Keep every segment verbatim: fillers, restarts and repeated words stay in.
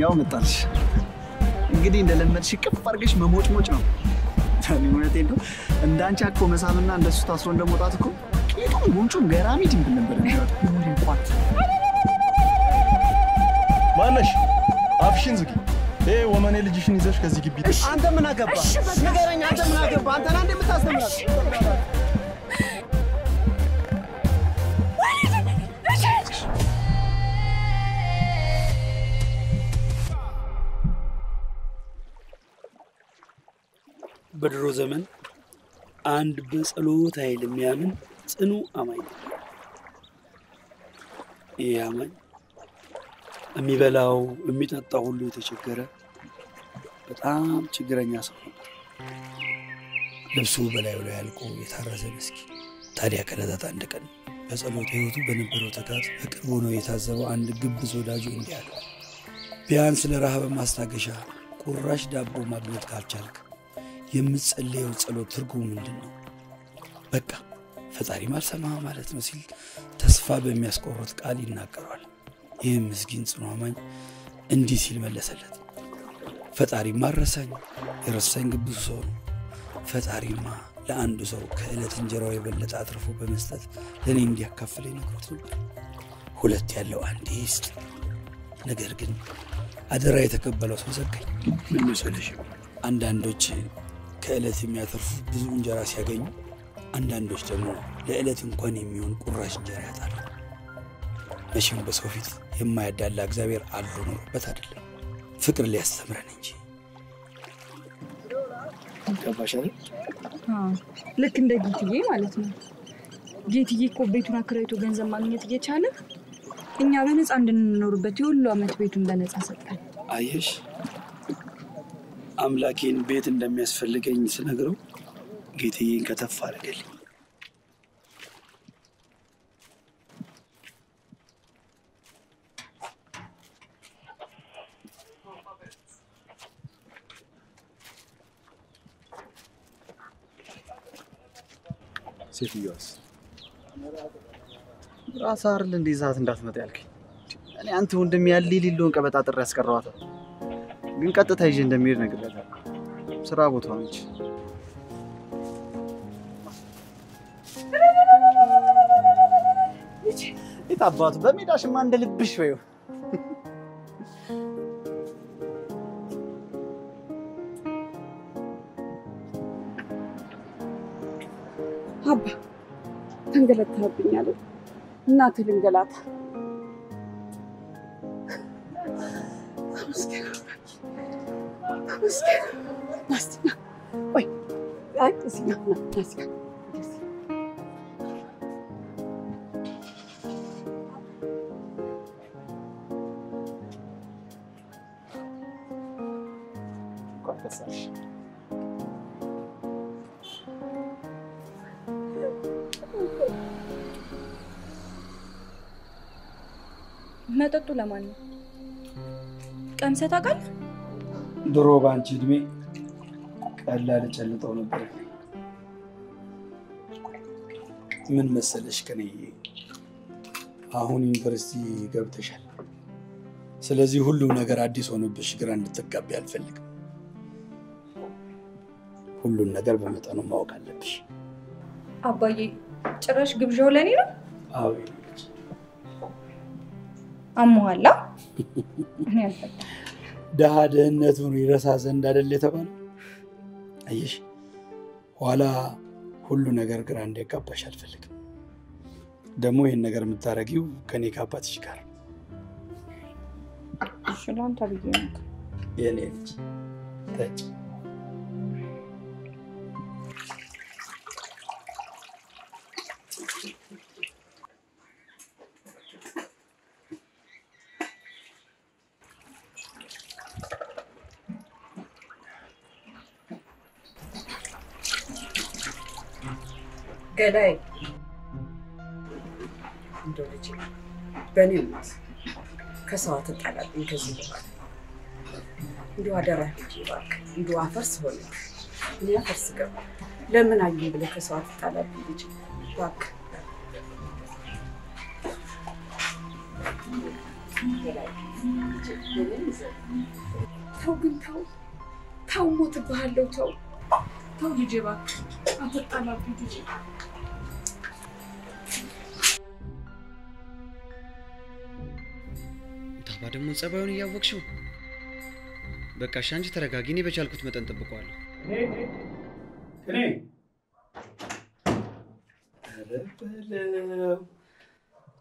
يوم الطرش القديم لما تشكف فرقش ما موت موت نو تاني ولا تيلو عندنا شاكو مسامنا عند ستاسون دمو تاتكو كيتو مونشوم غرامي تيمبل نبرة نوري قات ما نش أفشين زكي إيه وما نيلجيش نيزش كزكي بيتش أنت مناقبة نقارن أنت مناقبة أنت نادي متاسمة بدرو زمن عند بسألو تايل ميامن سنو أمين يا من أمي بلاو أمي تطاولو تشكره بتعام تشكرني يا صاحبي لبسو بلاو لا يلقو يتحرز مسكي تاريخ كندا عندك بسألو تيوتو بنبرو تكات أكرونو يتعزو عند جب زولاجو إنديا بيان سلرهاب ماستاقشا قرش دابو مدنت كالشالك يمسألي وتسألو ترجو من دنو بكا فتاري ما سماها مالت مسيل تصفى بمياس كورتك علي الناكروال يمسكين سنوامين اندي سيل ملا سلت فتاري ما رسان يرسان قبضو فتاري ما لأندو سو كهلة جراوي بلا تعرفو بمستد لن يندي كفلي نكرتو هلت يالو عندي يست نقرقن أدريتك بلوس مسكي من مسألشي عندان دوشي كالتي مياترفو بزون جراس يقين عندان دوش دمو لألتي مقاني ميون قراش جريات عدو ماشيون بسوفيت يما يدال لاك زابير عدو نور بتادل فكر اللي استمران انجي كباشا ها لك اندا جيتي مالتنا جيتي يكو بيتونا كريتو غنزا ماغنيت يچاله እኛ በነፃ እንድንኖርበት ይሁሉ አመት ቤቱን በነፃ ሰጣን አይሽ አምላኬን ቤት እንደሚያስፈልገኝ ስነግረው ጌታዬን ከተፍ አረገልኝ ሲፊዮስ ራስ አይደል እንደዛት እንዳትመጣ ያልከኝ እኔ አንተ ወንድም ያለ ሊሊሎን ቀበጣ ጥራ ያስቀረዋታ ግን ቀጥታ ይዤ እንደምሄድ ነግሬያለሁ ስራ ቦታው እንጂ እቺ ይታባቱ በሚዳሽማ እንደልብሽ ወይ አባ ተንገለታብኛለሁ እናት ልንገላት ناسينا، وين؟ لا ناسينا، ناسينا. كنت ساش. ما تطول ماني. كم ستاكل؟ دروبان جدمي. ألا لجل طول البرك من مسألش كني هون ينفرستي قبل تشحل سلازي هلو نقر عديس ونبش قران نتقى بيها الفلق هلو نقر بمتانو موقع لبش أبايي تراش قب جولاني لا؟ آوي أمو هلا؟ ده هذا النتون يرسازن ده اللي تبانو أيش؟ ولا كل نجار كراندي كابش الفلك. دموي النجار متارجيو كني كاباتش كار. شلون تبيجينك؟ يعني تج. كداي ندوريجي بني الناس كسوات الطلبين كزيبا ندوا درا جيباك ندوا فرس هون لا فرس كم لمن عجيب لك كسوات الطلبين بيجي باك تاو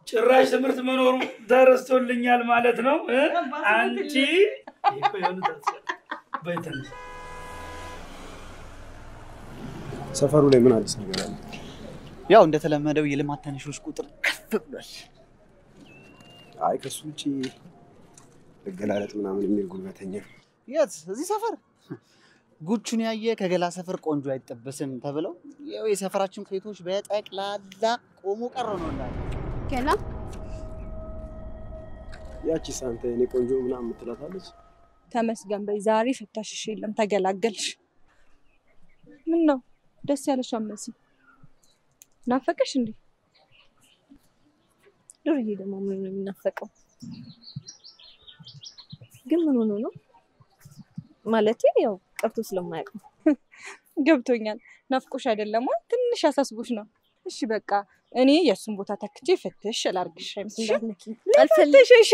ጭራሽ ትምርት መኖሩ ተረስተውልኛል ማለት ነው አንቺ እኮ የሆነ ታስ በእንትን ሰፈሩ ላይ ምን አዲስ ነገር አለ ያው እንደተለመደው የልማት ተነሾች ቁጥር ከፍ ብሏል አይ ከሱ ውጪ ገላለጥ ምናምን የሚል ጉልበተኛ የት እዚህ ሰፈር ጉቹን ያየ ከገላ ሰፈር ቆንጆ አይጠበስም ተብለው ያው የሰፈራችን ከይቶች በጠቅላላ ቆሙ ቀረኑላል كلا ياكي سانتي ني كونجو منا متلاتالش تمسغن بي زاري فتاششي يلم تغلاغلش منو دس يالش امسي نافقش اندي دري دمو من نافقو ግን ምን ሆኖ ነው ማለት ያው ቀርቶ ስለማያውቅ ገብቶኛል ናፍቆሽ አይደለም ትንሽ አሳስቦሽ ነው እሺ በቃ እኔ የሱን ቦታ ተክቼ ፈትሽ አላርግሽ አይመስልሽም አልፈለሽሽ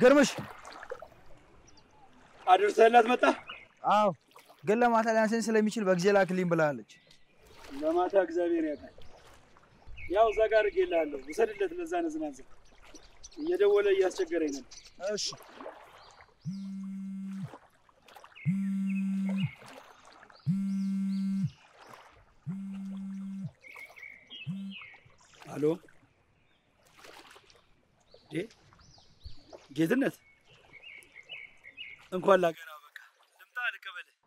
ገርምሽ አድርሰላት መጣ አው ገለማታ ላንሰን ስለሚችል በግዜላ ክሊን ብላለች ለማታ እግዚአብሔር ያውቃል ያው ዘጋር ይላል ወሰድለት ለዛ ነዝናንዘ የደወለ ያስቸገረኝ ነው እሺ አሎ ዴ ጌትነት እንኳን ላገራ በቃ ልምጣ ልቀበል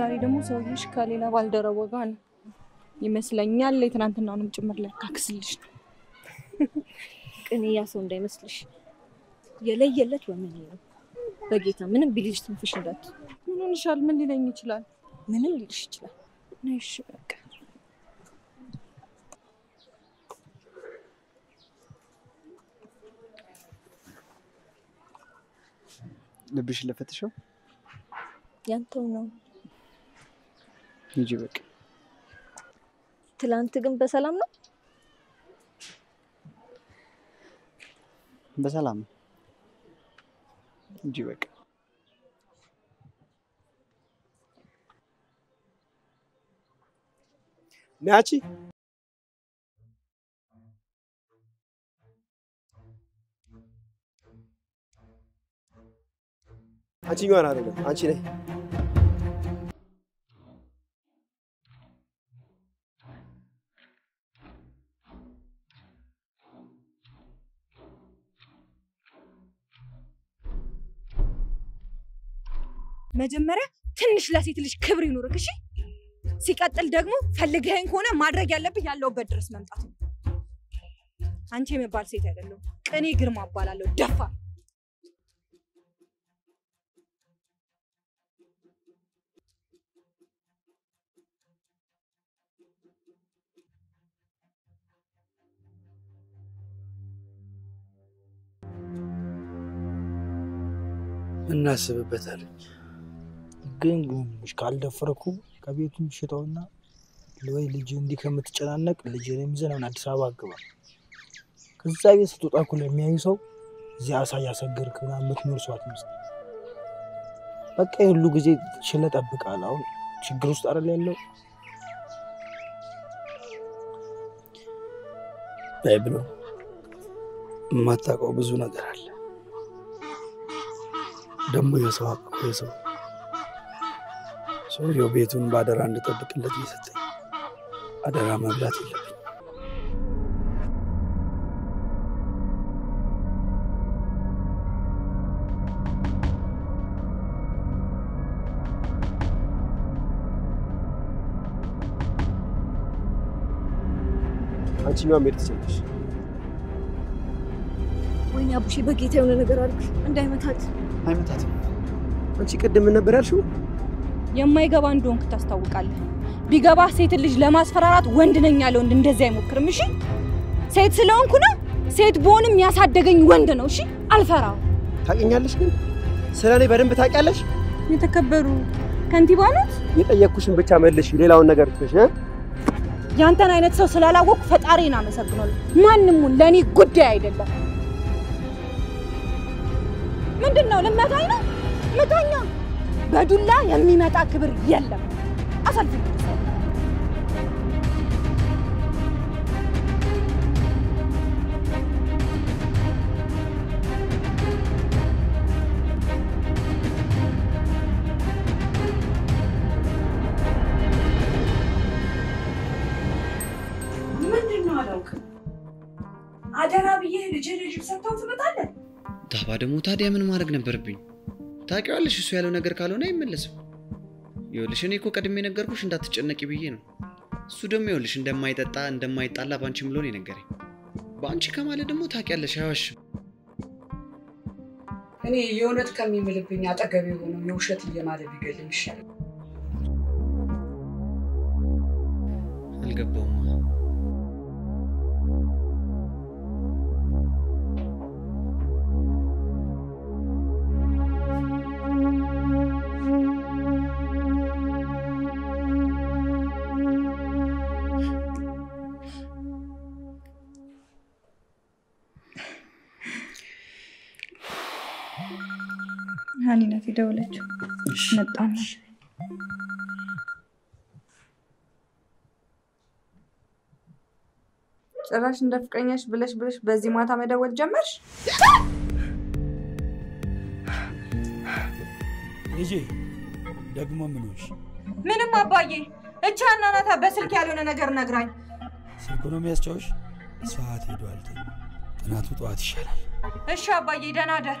ዛሬ ደሞ ሰውሽ ካሌላ ባልደረው ጋር ይመስለኛል ለትናንትናውንም ጭምር ለካክስልሽ እኔ ያሰው እንዳይመስልሽ የለየለት ወመኔ ነው በጌታ ምንም ቢልሽ ትንፍሽ እንዳት ምን እንሻል ምን ሊለኝ ይችላል ምንም ሊልሽ ይችላል ነሽ በቃ ልብሽ ለፈትሽው ያንተው ነው يجي بك تلانت ግን በሰላም ነው በሰላም يجي بك ናቺ አቺኛው አረጋ አንቺ ነህ መጀመሪያ ትንሽ ለሴት ልጅ ክብር ይኖርክ እሺ ሲቀጥል ደግሞ ፈልገህን ሆነ ማድረግ ያለብህ ያለው በድርስ መምጣት ነው አንቺ የመባል ሴት አይደለም ቀኔ ግርማ አባላለሁ ደፋ እናስብበታለን ግን ጉምሽ ካልደፈረኩ ከቤቱም ሽጣውና ለወይ ልጅ እንዲ ከምትጨናነቅ ልጅንም ዘናውን አዲስ አበባ አገባ ከዛ ቤት ስትጣቁ ለሚያዩ ሰው ዚያሳ ያሰገርክና ምትኖር ሰው አትምስ በቃ ሁሉ ጊዜ ሽለጣብቃል አሁን ችግር ውስጥ አረለ ያለው ባይብሉ ماتا کو بزونا گرال دم يسوا يسوا سوريو بيتون بادر عند تبك الذي ستي أدرى مبلاتي لبي أنت ما مرتسمش وين أبو شي بقيتي ولا نقرالك عندها متات هاي متات أنت قدمنا براشو يما يغبا اندونك تستوقالها بيغبا سيت اللج لماسفرارات وند نين يالو اند اندزا يمكر مشي سيت سلونكو نو سيت بونم ياسادغني وند نو شي الفراو تاقينيالش كن سلالي بدن بتاقيالش يتكبرو كنتي بانات يطيقوشن بتا ملشي ليلاون نغر تفش ها ያንተን አይነት ሰው ስላላወቁ ፈጣሪና መሰግናለሁ ማንንም ለኔ ጉዳይ አይደለም ምንድነው ለማታይ ነው መታኛ በዱላ የሚመጣ ክብር የለም አሰልፍ بعد موتها دي من مارق نبربين تاكي على شو سؤالو نقر قالو نايم ملسو يولشن يكو قدمي نقركوش اندا تتشنكي بيينو سودم يولشن دم ما يتطا اندم ما يطالا بانشي ملوني نغري بانشي كمال دمو تاكي على شاوش اني يونت كمي ملبين اطغبي هونو يوشت يمال بيغلم يشال الغبوما هانينا في دولتك نطعم ጭራሽ እንደፍቀኛሽ ብለሽ ብለሽ በዚህ ማታ መደወል ጀመርሽ ልጄ ደግሞ ምንሽ ምንም አባዬ እቻ እናናታ በስልክ ያልሆነ ነገር ነግራኝ ኢኮኖሚ ያስጨውሽ ሰዓት ሄዷል ጥናቱ ጧት ይሻላል እሺ አባዬ ደህና ደር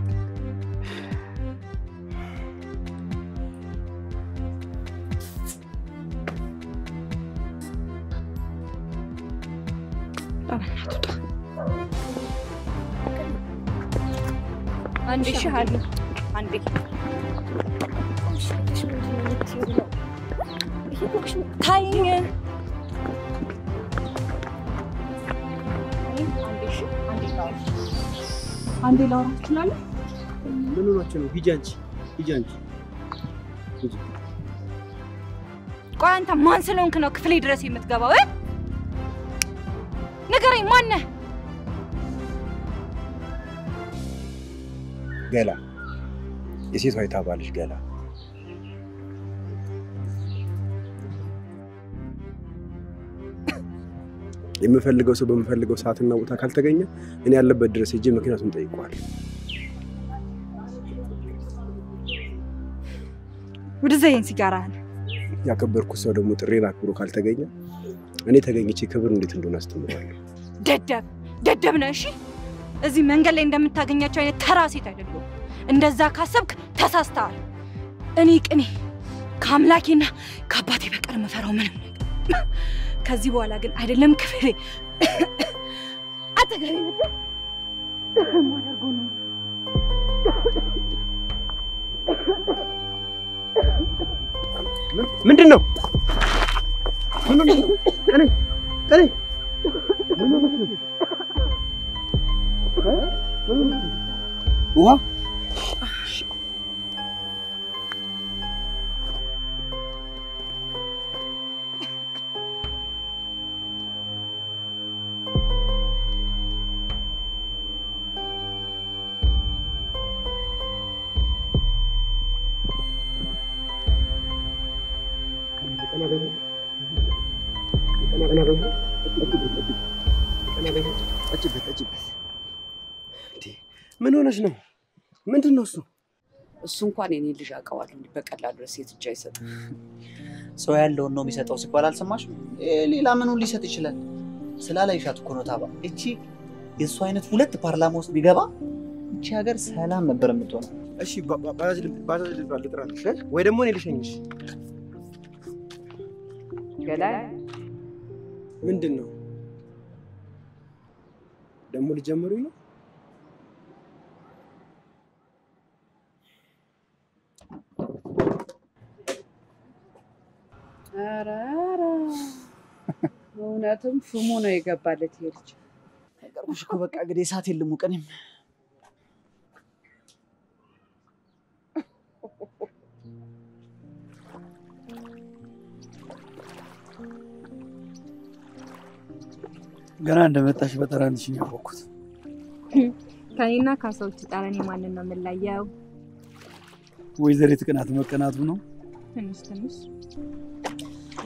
አንድ ይሻል አንድ ታይኝ አንዴ ላውራ ትችላለህ ምን ሆነች ነው ሂጃንቺ ሂጃንቺ ቆይ አንተ ማን ስለሆንክ ነው ክፍሌ ድረስ የምትገባው ንገረኝ ማን ነህ ገላ የሴቷ የታባልሽ ገላ የምፈልገው ሰው በመፈልገው ሰዓትና ቦታ ካልተገኘ እኔ ያለበት ድረስ እጄ ምክንያቱን ጠይቋል ወደዚህን ሲጋራን ያከበርኩ ሰው ደግሞ ጥሬን አክብሮ ካልተገኘ እኔ ተገኝቼ ክብር እንዴት እንደሆነ አስተምራለሁ ደደብ ደደብ ነህ እሺ እዚህ መንገድ ላይ እንደምታገኛቸው አይነት ተራ ሴት አይደለም እንደዛ ካሰብክ ተሳስተሃል እኔ ቅኔ ከአምላኬና ከአባቴ በቀር መፈራው ምንም ከዚህ በኋላ ግን አይደለም ክፍሌ አጠገቤ ነበር ማደርጎ ነው ምንድነው ምንድነው እኔ እኔ وها أنا بيجي أنا بيجي أنا بيجي أجيبك أجيبك تي من هنا شنو من النص السون قانيني اللي جاك قالوا لي بقى قال له سيت جاي يسد سو يالو نو ميسطو سيقال አልሰማሽ ሌላ ምኑን ሊሰጥ ይችላል ስላላይሻት እኮ ነው ታባ እቺ የሱ አይነት ሁለት ፓርላማ ውስጥ ቢገባ እቺ ሀገር ሰላም ነበር የምትሆነው እሺ ባዛል ባዛል ልጥራልሽ ወይ ደግሞ እኔ ልሸኝሽ كلا من دنو دمو الجمرينو ارا ارا وناتم فمونا يقبالت يرج قربشكو بقى اغدي ساعه يلمو قنيم ገና እንደመጣሽ በተራንሽ ነው ያቆኩት ታይና ካሶች ጣራኔ ማንንም እንደላያው ወይዘሪት ቅናት መቀናቱ ነው ትንሽ ትንሽ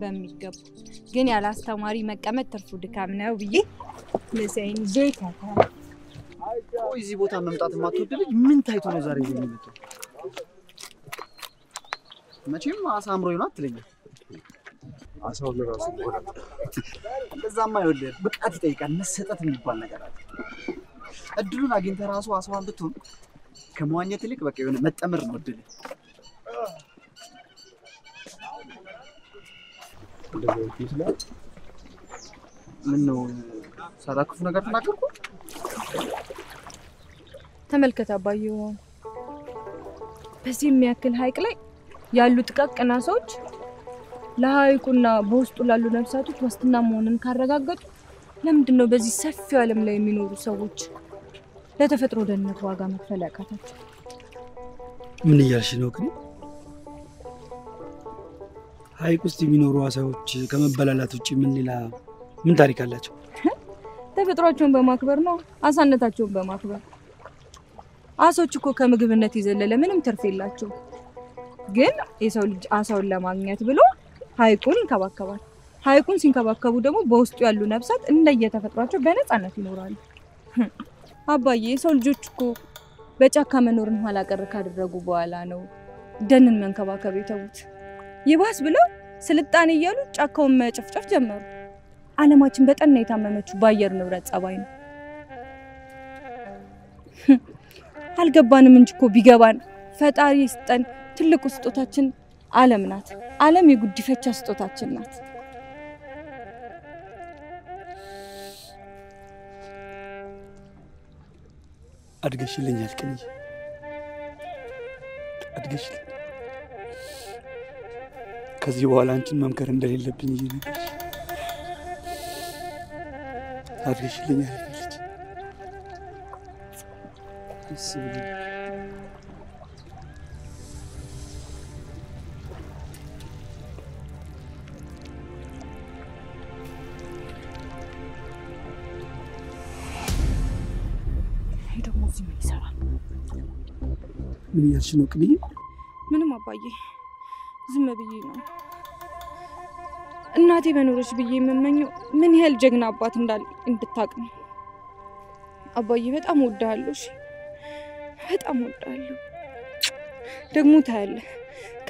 በሚገባ ግን ያለ አስተማሪ መቀመጥ ትርፉ ድካም ነው ብዬ ለሰይን ዘይታ አይ እዚህ ቦታ መምጣት ማትወደልኝ ምን ታይቶ ነው ዛሬ ይሄን ልትል መቼም አሳምሮ ይሆናል ትለኝ አሳው ለራሱ ይሆናል እንደዛማ ይወደድ በቃት ይጠይቃል መሰጠት የሚባል ነገር አለ ادلون اجين تراسو اسوان بتون كمواኘት ليك بقى يونه متامر ነው ድል ምን ነው ሳራክፍ ነገር ተናገርኩ ተመልከታ ባዩ በዚህ የሚያክል ሃይቅ ላይ ያሉ ጥቃቅና ሰዎች ለሃይቁና በውስጡ ላሉ ነፍሳቶች ዋስትና መሆንን ካረጋገጡ ለምንድን ነው በዚህ ሰፊው ዓለም ላይ የሚኖሩ ሰዎች ለተፈጥሮ ደህንነት ዋጋ መክፈል ያቃታቸው ምን እያልሽ ነው ግን ሃይቅ ውስጥ የሚኖሩ አሳዎች ከመበላላት ውጪ ምን ሌላ ምን ታሪክ አላቸው ተፈጥሯቸውን በማክበር ነው አሳነታቸውን በማክበር አሶች እኮ ከምግብነት ይዘለለ ምንም ትርፍ የላቸው ግን የሰው ልጅ አሳውን ለማግኘት ብሎ ሃይቁን ይከባከባል ሃይቁን ሲንከባከቡ ደግሞ በውስጡ ያሉ ነፍሳት እንደየተፈጥሯቸው በነፃነት ይኖራሉ አባዬ ሰው ልጆች እኮ በጫካ መኖርን ኋላ ቀር ካደረጉ በኋላ ነው ደንን መንከባከብ የተውት ይባስ ብለው ስልጣኔ እያሉ ጫካውን መጨፍጨፍ ጀመሩ ዓለማችን በጠና የታመመችው ባየር ንብረት ጸባይ ነው አልገባንም እንጂ እኮ ቢገባን ፈጣሪ ስጠን ትልቁ ስጦታችን ዓለም ናት ዓለም የጉዲፈቻ ስጦታችን ናት ادغشلنيال كني ادغشل كزي በኋላ አንቺን መምከር እንደሌለብኝ ይነግርሽ ادغشلنيال ልጅ እሺ ምን ያሽኑክ ቢ ምንም አባዬ ዝም ብዬ ነው እናቴ በኖርሽ ብዬ የምመኘው ምን ይሄል ጀግና አባት እንዳል እንድታቅም አባዬ በጣም ወዳለሁ እሺ በጣም ወዳለሁ ደግሞ ታያለ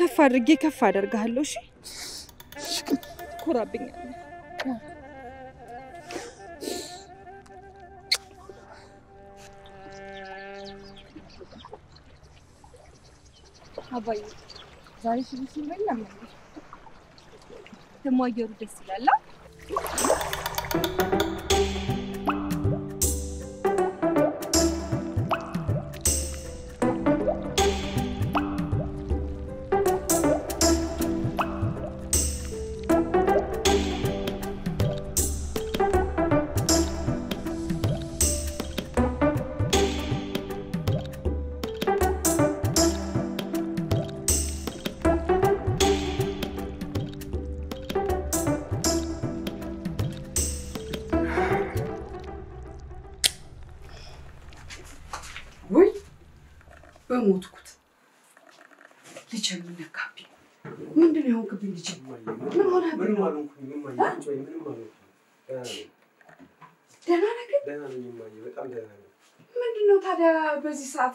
ከፍ አድርጌ ከፍ አደርጋለሁ እሺ ኮራብኛል هوايو زاري شو بسيم ولا ما تمو يجرو تسلا لا موتكوت ليش من الكابي من دون يوم كبين ليش من هون هبل من مالون كني من مالون كني من مالون دهنا نكيد دهنا من مالون بتأم دهنا من دونه ترى بزي ساعات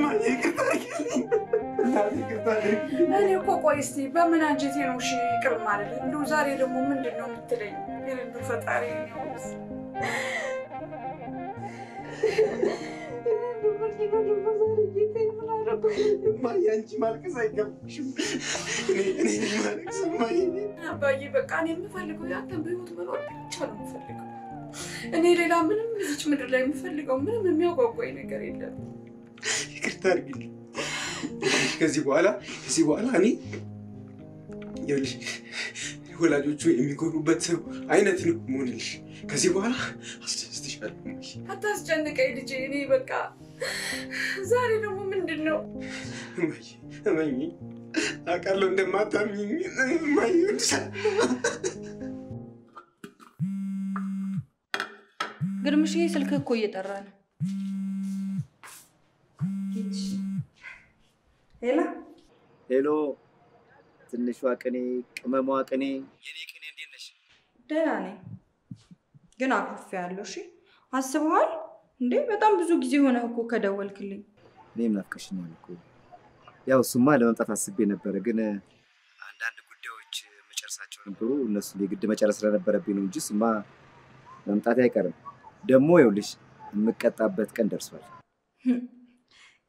ماي كتاريكلي ماي كتاريكلي أنا كوكويستي بمن أنجتين وشي كرمالي إنه زاري لمو من دنو متلين إنه فتاريني وبس ماي أنتي مالك زيك شو إني إني مالك سماي باجي بكاني مفلقو يا تنبي وتمرور بيتشال مفلقو أنا ليلا من مليش من اللي مفلقو من من ميوقو كوين كريلا كرتار قلي كذي بوالا كذي بوالا أني يولش ولا جوجو إمي كورو بتسو أين تنو مونيش كذي بوالا استشهد حتى استجنة كيد جيني بكا زاري لو من دنو ماي ماي أكلون دماتا مين ما ينسى. قرمشي سلكة كوية ترى. كيتشي. هلا. هلو. تنشوا كني كماموا كني. يعني كني عندي نش. دلاني. جناك فعل لشي. هالسؤال. ده بتم بزوج زيونا هكو كدول كلي. ليه منافكش نالكو؟ يا وسماه لما تفحص بينا برجنا عندنا قدوة مشارساتهم برو الناس اللي قد مشارسنا بربينهم جسمه لما تعطيه كرم دموي ولش مكتابة كندرس ولا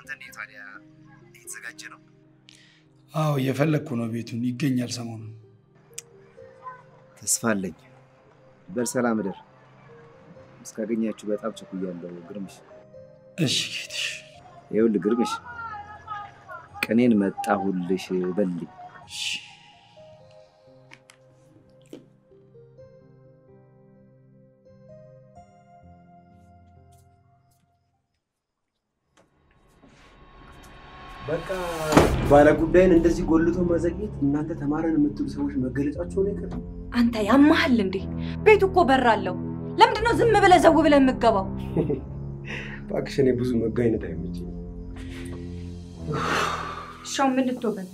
أنت نيت عليها، نيت سجّنه. أو يفعلك كونه بيتون يجني على سمونه. تسفلني. بالسلام در. بس كأني أشوفك أبغى تقولين ده وقرمش. إيش كدش؟ يقول قرمش كنين ما تعولش بلي በቃ ባለ ጉዳይን እንደዚህ ጎልቶ መዘግየት እናንተ ተማረን የምትሉ ሰዎች መገለጫቸው ነው ይከታ አንተ ያማህል እንዴ ቤቱ እኮ በራለው ለምንድን ነው ዝም ብለ ዘው ብለ የምገባው ባክሽኔ ብዙ መጋይነት አይመጭ شو من التوبة؟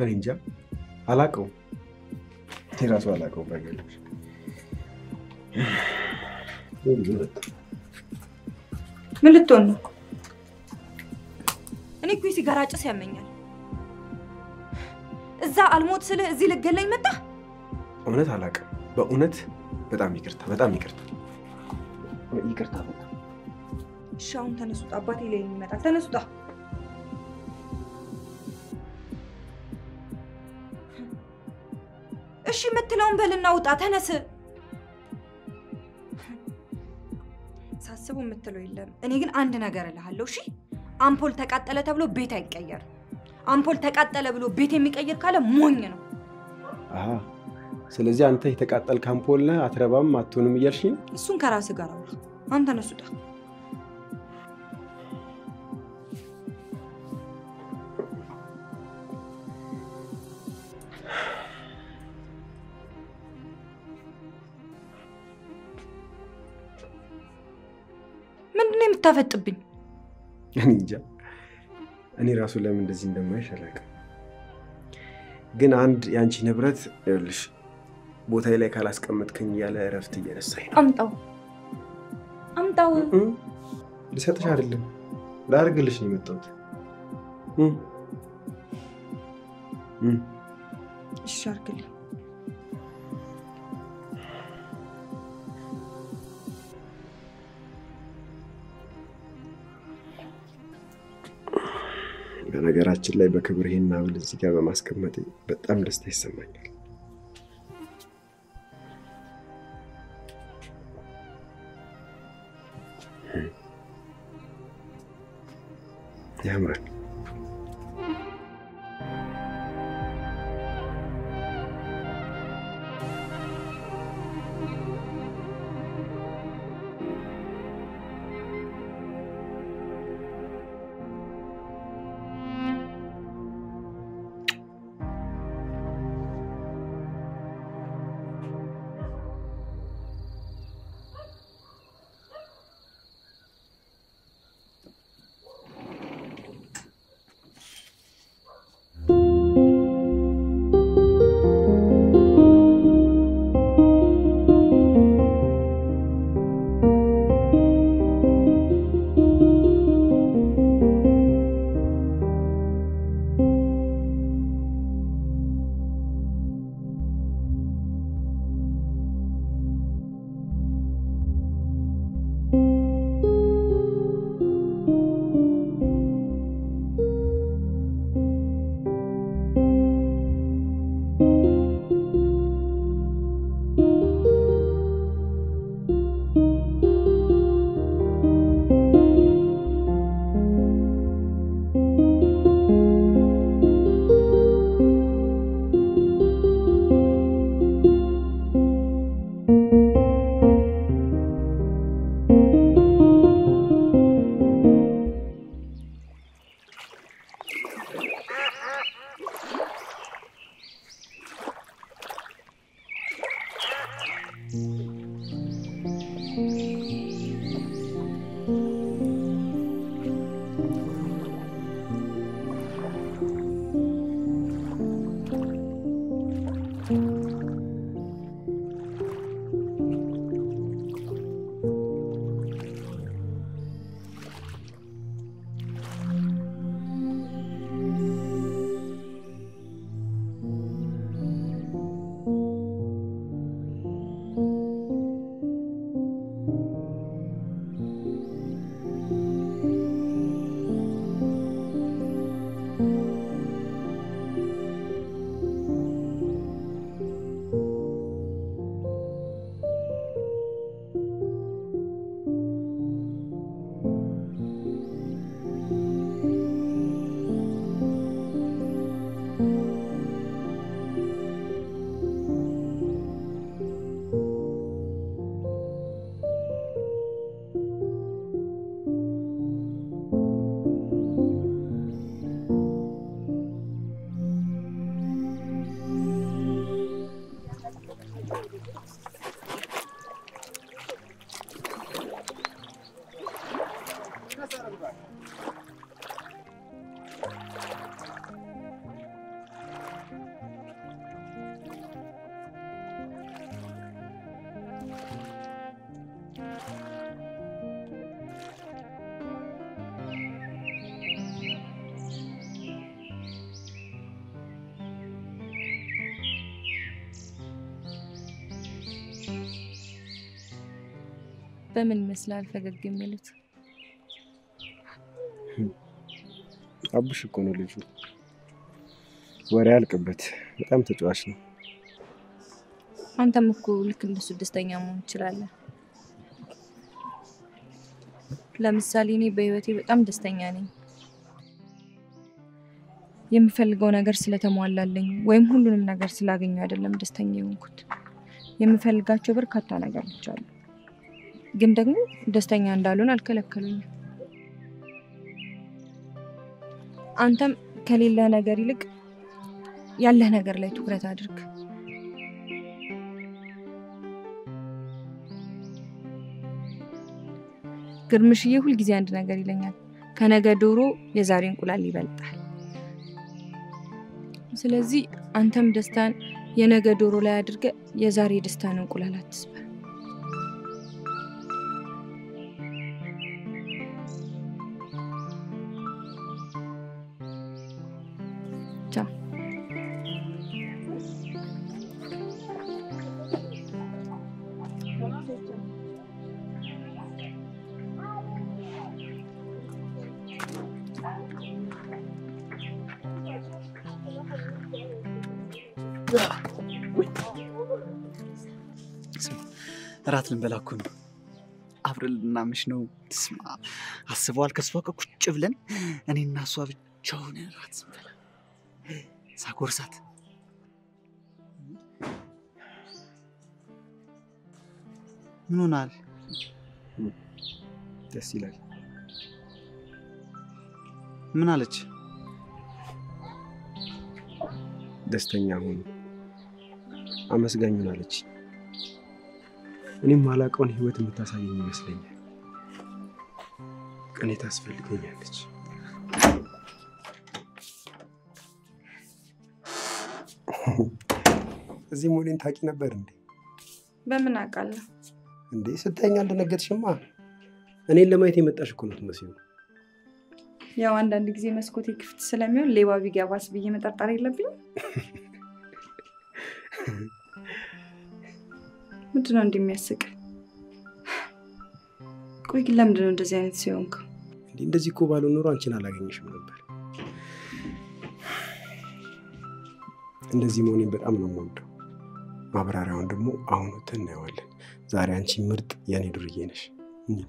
هنيجا علاقو تيراسو علاقو بعدين. من التونك؟ أنا كويسة كراجة سامينيال. إذا الموت سله زي الجلة يمتى؟ أونت علاقة، بأونت በጣም ይቅርታ በጣም ይቅርታ ይቅርታ በጣም ሻውን ተነሱት አባቴ ላይ ይመጣል ተነሱታ እሺ የምትለውን በልና ውጣ ተነስ ሳስቡ የምትለው የለም እኔ ግን አንድ ነገር እልሃለሁ እሺ አምፖል ተቃጠለ ተብሎ ቤት አይቀየር አምፖል ተቃጠለ ብሎ ቤት የሚቀየር ካለ ሞኝ ነው አሃ ስለዚህ አንተ የተቃጠል ካምፖል ላይ አትረባም አትሆንም ይልሽኝ እሱን ከራስ ጋር አውራ አንተ ነሱታ ምንድን ነው የምታፈጥብኝ እንጃ እኔ ራሱ ለምን እንደዚህ እንደማይሻለቅ ግን አንድ ያንቺ ንብረት ይልሽ ቦታዬ ላይ ካላስቀመጥከኝ ያለ እረፍት እየነሳኝ ነው አምጣው አምጣው ልሰጥሽ አይደለም ላርግልሽ ነው የመጣሁት እም እም እሺ አርግልኝ በነገራችን ላይ በክብር ይሄን አብል እዚህ ጋር በማስቀመጥ በጣም ደስታ ይሰማኛል يا مرحبا በምን መስላል ፈገግ የሚሉት አብሽ እኮ ነው ልጅ ወሬ አልቀበት በጣም ተጫዋች ነው አንተም እኮ ልክ እንደ ስድስተኛ መሆን ይችላል ለምሳሌ እኔ በህይወቴ በጣም ደስተኛ ነኝ የምፈልገው ነገር ስለተሟላልኝ ወይም ሁሉንም ነገር ስላገኘው አይደለም ደስተኛ የሆንኩት የምፈልጋቸው በርካታ ነገሮች አሉ ግን ደግሞ ደስተኛ እንዳልሆን አልከለከሉኝ አንተም ከሌላ ነገር ይልቅ ያለ ነገር ላይ ትኩረት አድርግ ግርምሽዬ ሁሉ ጊዜ አንድ ነገር ይለኛል ከነገ ዶሮ የዛሬ እንቁላል ይበልጣል ስለዚህ አንተም ደስታን የነገ ዶሮ ላይ አድርገ የዛሬ ደስታን እንቁላል አትስበ ራት ልንበላኩ ነው አብረልና ምሽ ነው ስማ አስበዋል ከስፋቀ ቁጭ ብለን እኔና እሷ ብቻ ሆነን ራት ስንበላ ሳቆርሳት ምን ሆናል ደስ ይላል ምን አለች ደስተኛ ሆነ አመስጋኝና አለች እኔም ማላቀውን ህይወት መታሳየኝ ይመስለኛል ቀኔ ታስፈልገኛለች እዚህ ሞኔን ታቂ ነበር እንዴ በምን አቃለ እንዴ ስተኛ እንደነገርሽማ እኔ ለማየት የመጣሽ እኮ ነው መስዩ ያው አንዳንድ ጊዜ መስኮቴ ክፍት ስለሚሆን ሌባ ቢገባስ ብዬ መጠርጠር የለብኝ ምንድነው እንደሚያስቅ ቆይ ግን ለምንድነው እንደዚህ አይነት ሲሆንኩ እንዴ እንደዚህ እኮ ባለው ኑሮ አንቺን አላገኘሽም ነበር እንደዚህ መሆኔን በጣም ነው የምወደው ማብራሪያውን ደግሞ አሁን ተናየዋለን ዛሬ አንቺ ምርጥ የኔ ዱርዬ ነሽ እንዴ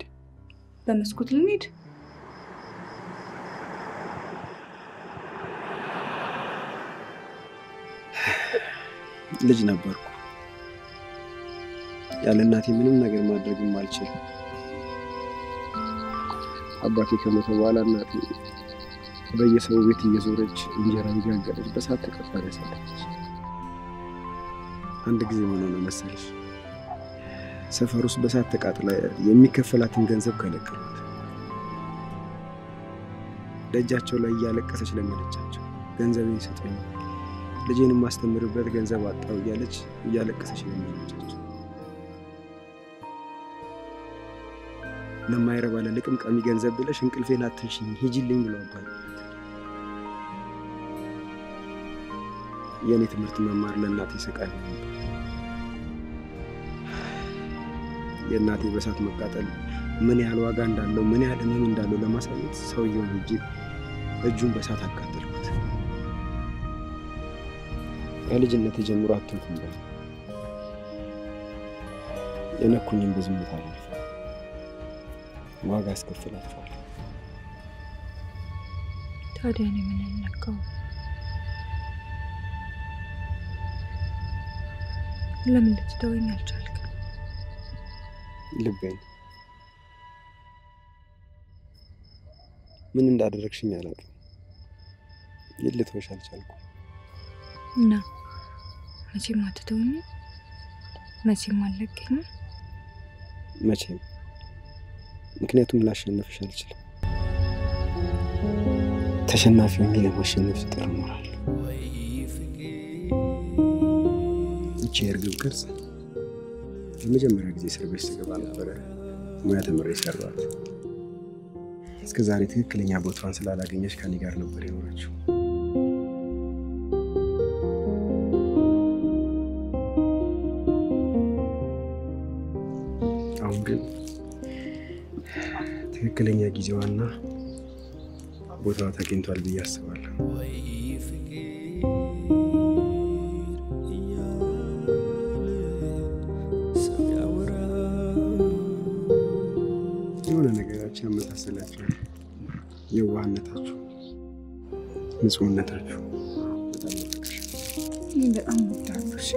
በመስኮት ልንሄድ ልጅ ነበርኩ ያለ እናቴ ምንም ነገር ማድረግም አልችል አባቴ ከመተ በኋላ እናቴ በየሰው ቤት እየዞረች እንጀራ ይጋገረች በሳት ተቀጣሪ ሰለች አንድ ጊዜ ሆኖ ነው መሰለሽ ሰፈር ውስጥ በሳት ተቃጥላ የሚከፈላትን ገንዘብ ከለከሉት ደጃቸው ላይ ያለቀሰች ለመለቻቸው ገንዘብ ይሰጠኝ ልጄንም ማስተምርበት ገንዘብ አጣው ያለች ያለቀሰች ለመለቻቸው ለማይረባ ለልቅም ቀሚ ገንዘብ ብለሽ እንቅልፌን አትንሽኝ ሂጂልኝ ብሎ አባይ የኔ ትምህርት መማር ለእናቴ ሰቃይ የእናቴ በሳት መቃጠል ምን ያህል ዋጋ እንዳለው ምን ያህል ምን እንዳለው ለማሳየት ሰውየው ልጅ እጁን በሳት አቃጠልኩት ከልጅነት ጀምሮ አትንኩኝ የነኩኝም በዝምታ አለፈ ዋጋ አስከፍላችኋል ታዲያ እኔ ምን እናቀው ለምን ልትተወኝ አልቻልክም ልቤን ምን እንዳደረግሽኝ አላውቅም ልትተወሽ አልቻልኩም እና መቼም አትተወኝም መቼም አልለቀኝም መቼም ምክንያቱም ላሸነፍሽ አልችልም ተሸናፊ ሆኜ ለማሸነፍ ጥር እኖራለሁ እቺ የእርግብ ቅርጽ ለመጀመሪያ ጊዜ እስር ቤት ስገባ ነበረ ሙያ ተምሬ ሰራኋት እስከዛሬ ትክክለኛ ቦታዋን ስላላገኘች ከኔ ጋር ነበር የኖረችው ትክክለኛ ጊዜዋና ቦታው ተገኝቷል ብዬ አስባለሁ የሆነ ነገራችን መታሰላችሁ የዋህነታችሁ ንጹህነታችሁ ምን በጣም ተጣጥሽ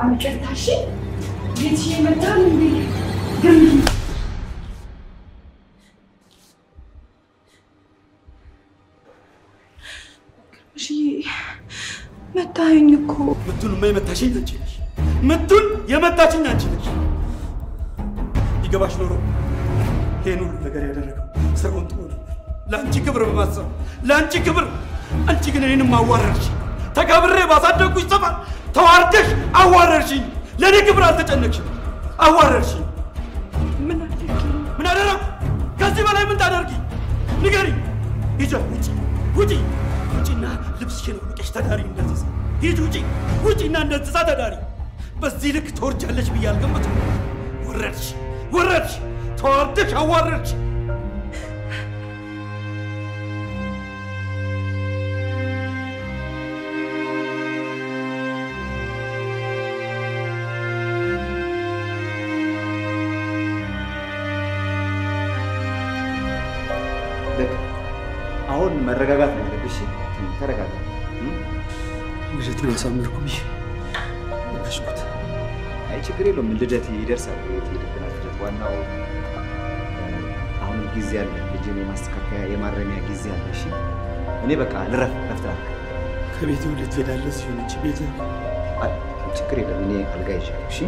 أنا كنت أشي، جيت شيء متعب مني، جميل. شيء متعب نكو. متون ما يمتعشين نجيلش، متون يمتعشين نجيلش. يجباش نورو، هينول تجاري هذا رقم، سرقون تقول، لا أنتي كبر بماسة، لا أنتي كبر، أنتي كنرين ما ورش، تكبر بماسة تقول سبب. توارتش أوارشين لأنك برأتك أنك شيء أوارشين من أدرك من أدرك كذي ولا من تدرك نقاري هيجا وجي وجي وجي نا لبس كنا وكش تداري نجلس هيجا وجي وجي نا نجلس تداري بس زيلك ثور جالش بيال كم بتو ورش ورش توارتش أوارش مرغات من بشي ترغات مجتني سامركم مشوت اي شكري لو من لجتي يدرسال يدرسنا فجت واناو اون غيزي يال لجني ماسكاكيا يمارميا غيزي يال شي اني بقى لرف لفترا كبيتي ولت فدالس يونيش بيتي شكري لو اني الغايش شي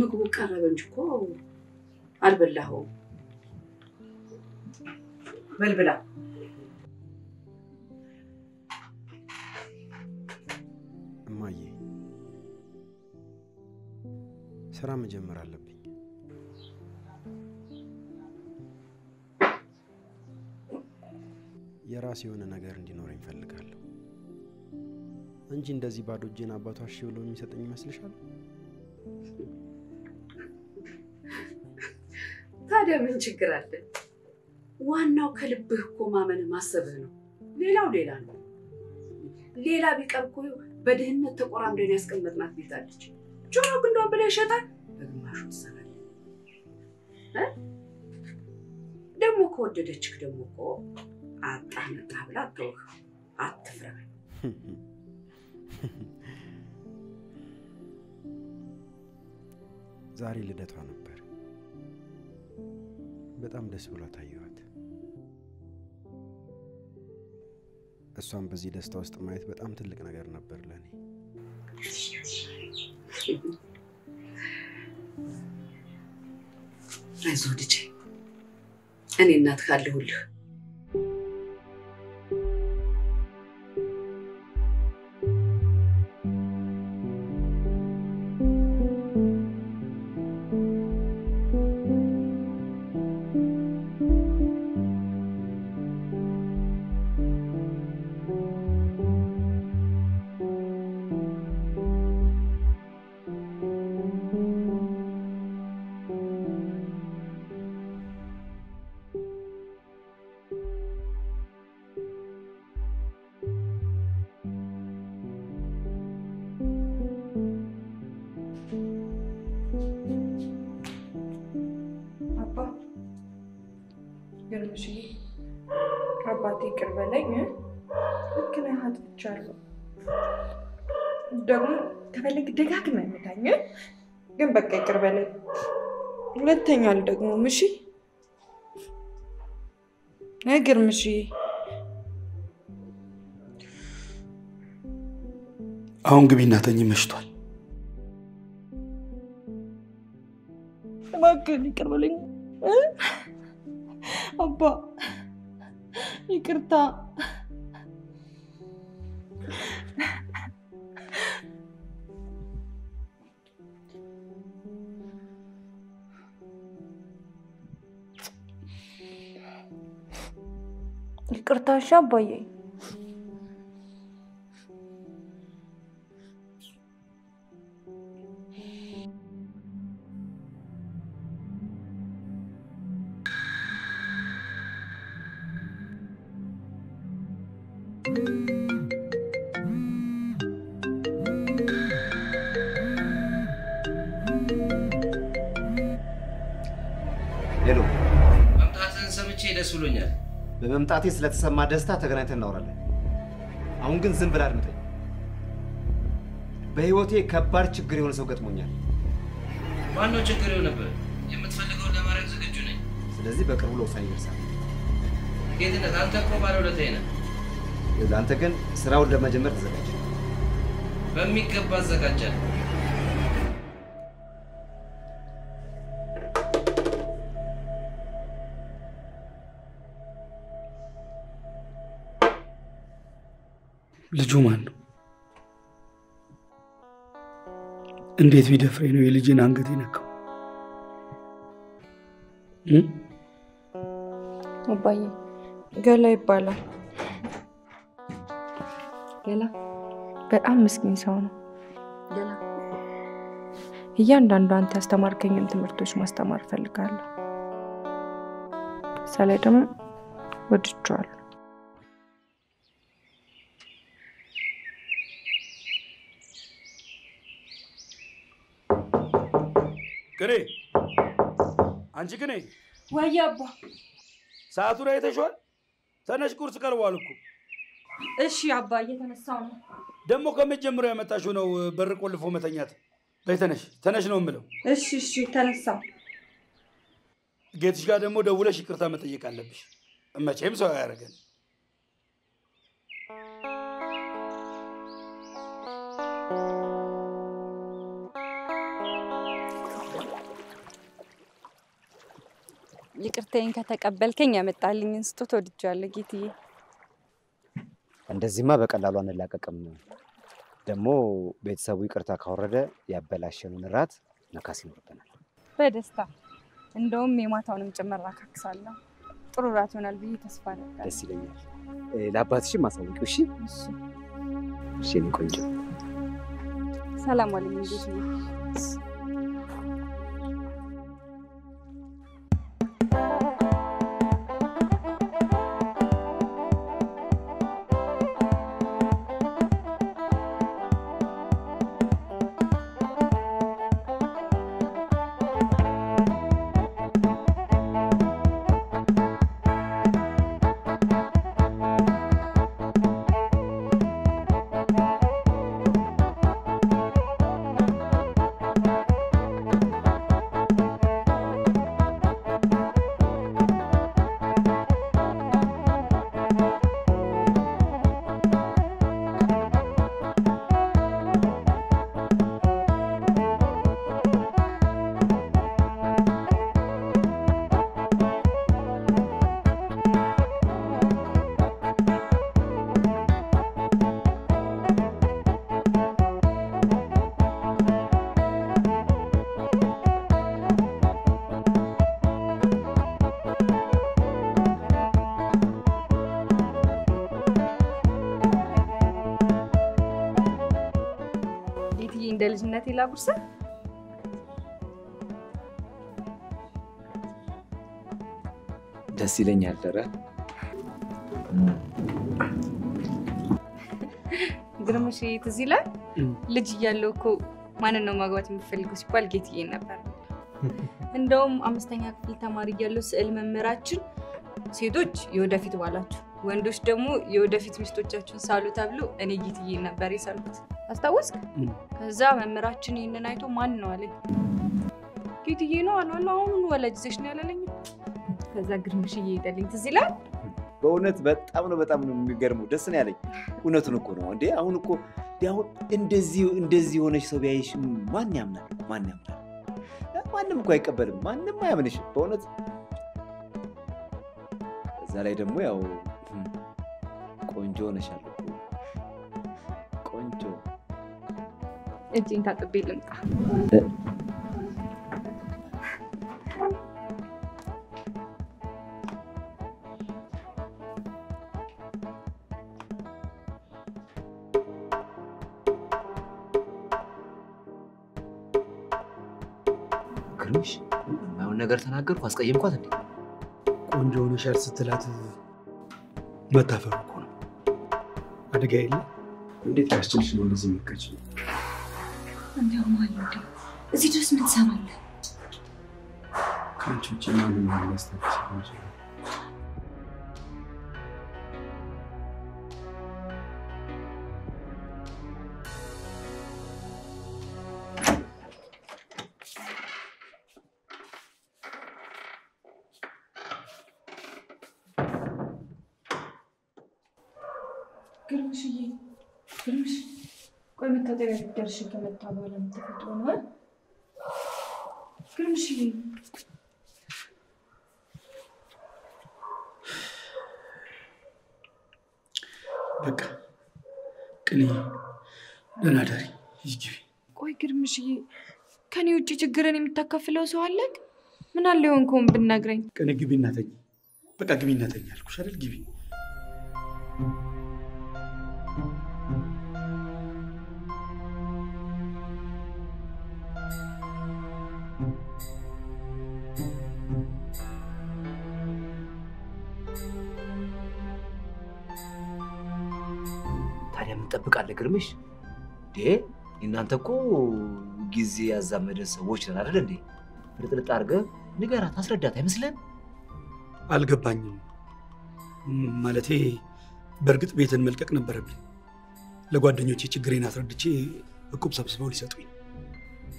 مكبو كاربن شكو البلا هو بلبلا ماي سرا مجمر علبي يا راسي وانا نغير ندي نورين فلقالو انجي اندازي بادو جين اباتو اشي ولو ميسطني مسلشال ታዲያ ምን ችግር አለ ዋናው ከልብህ እኮ ማመን ማሰብህ ነው ሌላው ሌላ ነው ሌላ ቢቀርኩ በደህነት ተቆራምደን ያስቀመጥናት ቤታለች ጆሮ ግን እንደው ብለ ይሸጣል በግማሽ ወሰናል እ ደግሞ ከወደደችክ ደግሞ እኮ አጣነታ ብላ ተውክ አትፍራ ዛሬ ልደቷ ነበር በጣም ደስ ብሏት አየዋት እሷም በዚህ ደስታ ውስጥ ማየት በጣም ትልቅ ነገር ነበር ለኔ አይዞህ ልጄ እኔ እናት ካለሁልህ Thank you. ይቅርበለኝ ለከና ሀት ብቻለሁ ደግሞ ከፈለክ ደጋግመ መታኝ ግን በቃ ይቅርበለኝ ሁለተኛል ደግሞ ምሺ ነገር ምሺ አሁን ግቢና ተኝ መሽቷል እባክህ ይቅርበለኝ አባ ይቅርታ ይቅርታ ሻባዬ በመምጣቴ ስለተሰማ ደስታ ተገናኝተን እናወራለን። አሁን ግን ዝም ብለህ አድምጠኝ። በህይወቴ ከባድ ችግር የሆነ ሰው ገጥሞኛል። ማነው ችግር የሆነበት? የምትፈልገው ለማረግ ዝግጁ ነኝ። ስለዚህ በቅርቡ ለውሳኔ ይደርሳል። ጌትነት አንተ እኮ ባለውለታዬ ነህ። አንተ ግን ስራውን ለመጀመር ተዘጋጅ። በሚገባ አዘጋጃለሁ። ልጁ ማን ነው? እንዴት ቢደፍሬ ነው የልጅን አንገት ይነካው? አባዬ ገላ ይባላል። ገላ በጣም ምስኪን ሰው ነው። ገላ እያንዳንዱ አንተ ያስተማርከኝን ትምህርቶች ማስተማር ፈልጋለሁ። ሳላይ ደግሞ ወድቻለሁ። كني أنتي كني ويا أبا ساعتو رأيت شو تنشكر سكروالك إيش يا أبا يتنسون دمك من الجمرة متى شو نو برك ولا فم تنيات بيتنش تنش نومله إيش إيش تنسون قديش قاعد مودة ولا شكر تام تيجي على بيش أما كم سوى عرقن ይቅርታዬን ከተቀበልከኝ ያመጣልኝ እንስቶት ወድጃለሁ ጌትዬ እንደዚህማ በቀላሉ አንላቀቅም ደሞ ቤተሰቡ ይቅርታ ካወረደ ያበላሽኑን ራት ነካስ ይወርደናል በደስታ እንደውም የማታውንም ጭመራ ካክሳለሁ ጥሩ ራት ይሆናል ብዬ ተስፋ አደርጋለሁ ደስ ይለኛል ለአባትሽም ማሳወቂው እሺ እሺ ቆንጆ ሰላም አለኝ ጌትዬ لجنتي لا برسة دسي لني هالدرة درم شيء تزيلا لجيا لوكو ما أنا نوما قوات مفلقو سبال جيتي نبر عندهم أمستنيا في تماريجلوس الممراتشن سيدوج يودا في توالاتشو وندوش دمو يودا في تمستوجاتشون سالو تابلو أنا جيت يينا بري سالوت أستوزك زمان مراتشني إن نايتو ما نوالي جيت يينا على الله هون ولا جزشنا على لين كذاكر مشي يدا لين تزيلات بونت بات أمنو بات أمنو ميجرمو دسني عليه ونتنو كونه عندي أهونو كو دهون إندزيو إندزيو نش سبيعيش ما نيامنا ما نيامنا ما نم كوي كبر ما نم ما يامنش بونت زالي دمو ياو كونجو نشالو كونجو أنت أنت تبيلن كروش ما هو نجار تناجر فاسك أيام قاتني كونجو نشال ستلات ما تفهم أنا جاي لي. عندي تعشق شنو لازم يكشف. عندي أموال ودي. زيد رسمة سامل. كان شو تجمع من الناس تبص. درشك متابع ولا متفتونه كل شيء بقى كلي دنا داري يجيبي كوي كرمشي كان يوجي تشغرني متكفلو سو عليك من اللي يونكم بنغرين كني غبي ناتني بقى غبي ناتني قالكش عدل غبي كرمش ده إن أنت كو جزية زمرس وشنا ردندي بدرت أرجع نجارة تحصل داتا مثلاً ألقى باني مالتي برجت بيت الملكك نبربلي لقواد دنيو تشي تجرين أثر دشي كوب سبسبولي ساتوين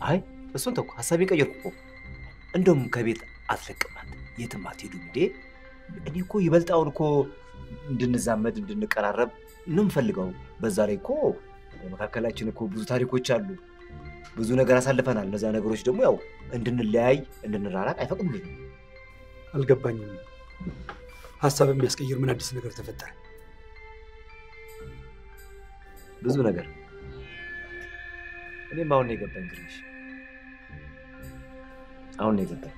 هاي بس أنت كو حسابي كيركو عندهم كبيت أثر كمان يتماتي دومدي أني كو يبلت أو كو دن زمرد دن كرارب نم فلقوا بزاري كو مكاكلا أشين كو بزوتاري كو يشالو بزونا جراسة لفنا نزانا جروش دمو ياو عندنا اللي عندنا راراك أي فكمل الجباني هسا بمسك يجر من أديس نجار تفتح بزونا جر أنا ما هو نيجبان كريش أو نيجبان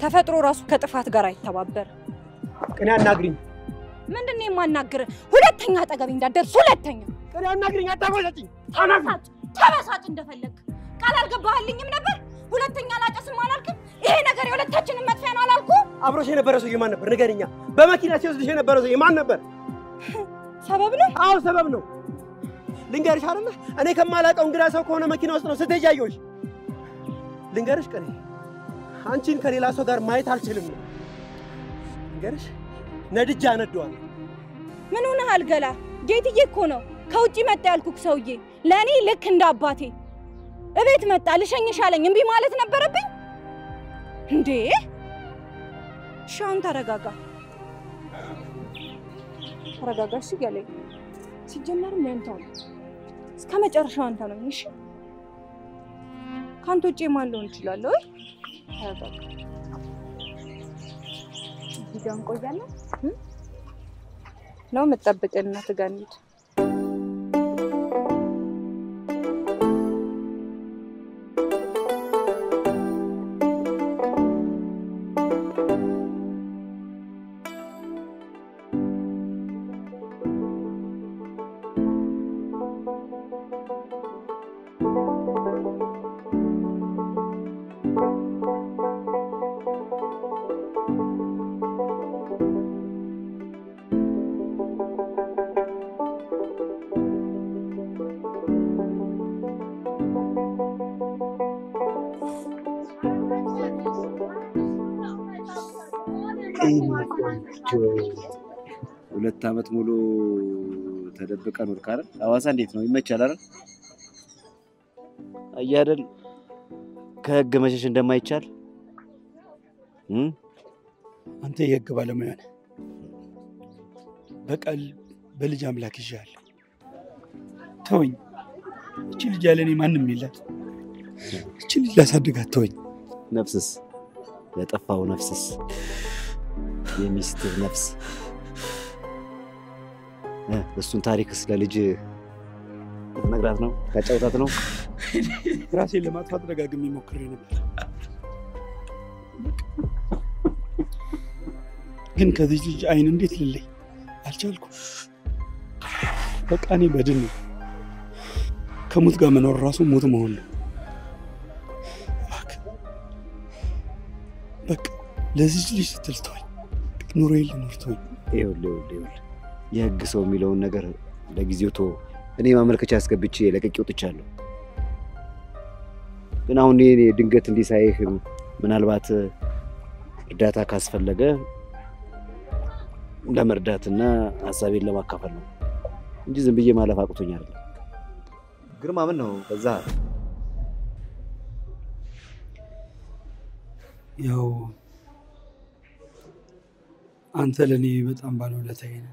تفترو راسو كتفات جراي تبابر. كنا ناقرين. من دني ما ناقر. هلا تينغ هات أجابين دادر سولة تينغ. كنا ناقرين هات أقول لك. أنا سات. ثابت سات عند فلك. قال لك بحالين يمنا بر. هلا تينغ على جسم ما لك. إيه ناقري ولا تحشين متفين على لكو. أبروشين براسو يمان بر ناقرينيا. بماكين أشيوز بشين براسو يمان بر. سببنا؟ أو سببنا. لينغارش هارنا. أنا كم مالك أونغراسو كونا ماكين أوسنا ستجايوش. لينغارش كري. أنتين كليلا سكر ما يثال تلمنا. عارف؟ ندي جانا دوار. منو نهال قلا؟ جيتي يكونو. كوتي ما تعلقك سوية. لاني لك هنداباتي. أبيت ما تعلش إني شالين يمبي مالتنا بربي. ده؟ شان ترى جاكا. ተረጋጋሽ ይገለኝ ሲጀመር መንታው እስከመጨረሻው አንተ ነው እሺ ካንተ ወጪ ማለው እንችላለን ወይ ተረጋጋ ይዳን ቆያለ ነው መጣበቀና ተጋንድ ሁለት አመት ሙሉ ተደብቀን ወርካ አይደል አዋሳ እንዴት ነው ይመቻል አይደል አያደል ከህግ መሸሽ እንደማይቻል እም አንተ የህግ ባለሙያ ነህ በቀል በልጅ አምላክ ይሻል ተወኝ እቺ ልጅ ያለኔ ማንም ይላት እቺ ልጅ ላሳድጋት ተወኝ ነፍስስ ያጠፋው ነፍስስ የሚስጥር ነፍስ እሱን ታሪክስ ለልጅ ነግራት ነው ታጫውታት ነው ራሴን ለማጥፋት ደጋግሜ ሞክሬ ነበር ግን ከዚህ ልጅ አይን እንዴት ልልይ አልቻልኩም በቃ እኔ በድን ከሙት ጋር መኖር ራሱ ሞት መሆን ነው በቃ ለዚህ ልጅ ስትልተው ኑሮዬን ልኖር ይውል ይውል ይውል የህግ ሰው የሚለው ነገር ለጊዜው ተው እኔ ማመልከቻ አስገብቼ ለቀቂ ወጥቻለሁ ግን አሁን እኔ ድንገት እንዲሳይህ ምናልባት እርዳታ ካስፈለገ ለመርዳትና ሐሳቤን ለማካፈል ነው እንጂ ዝም ብዬ ማለፍ አቅቶኝ አይደለም ግርማ ምን ነው በዛ ያው አንተ ለኔ በጣም ባለውለታዬ ነህ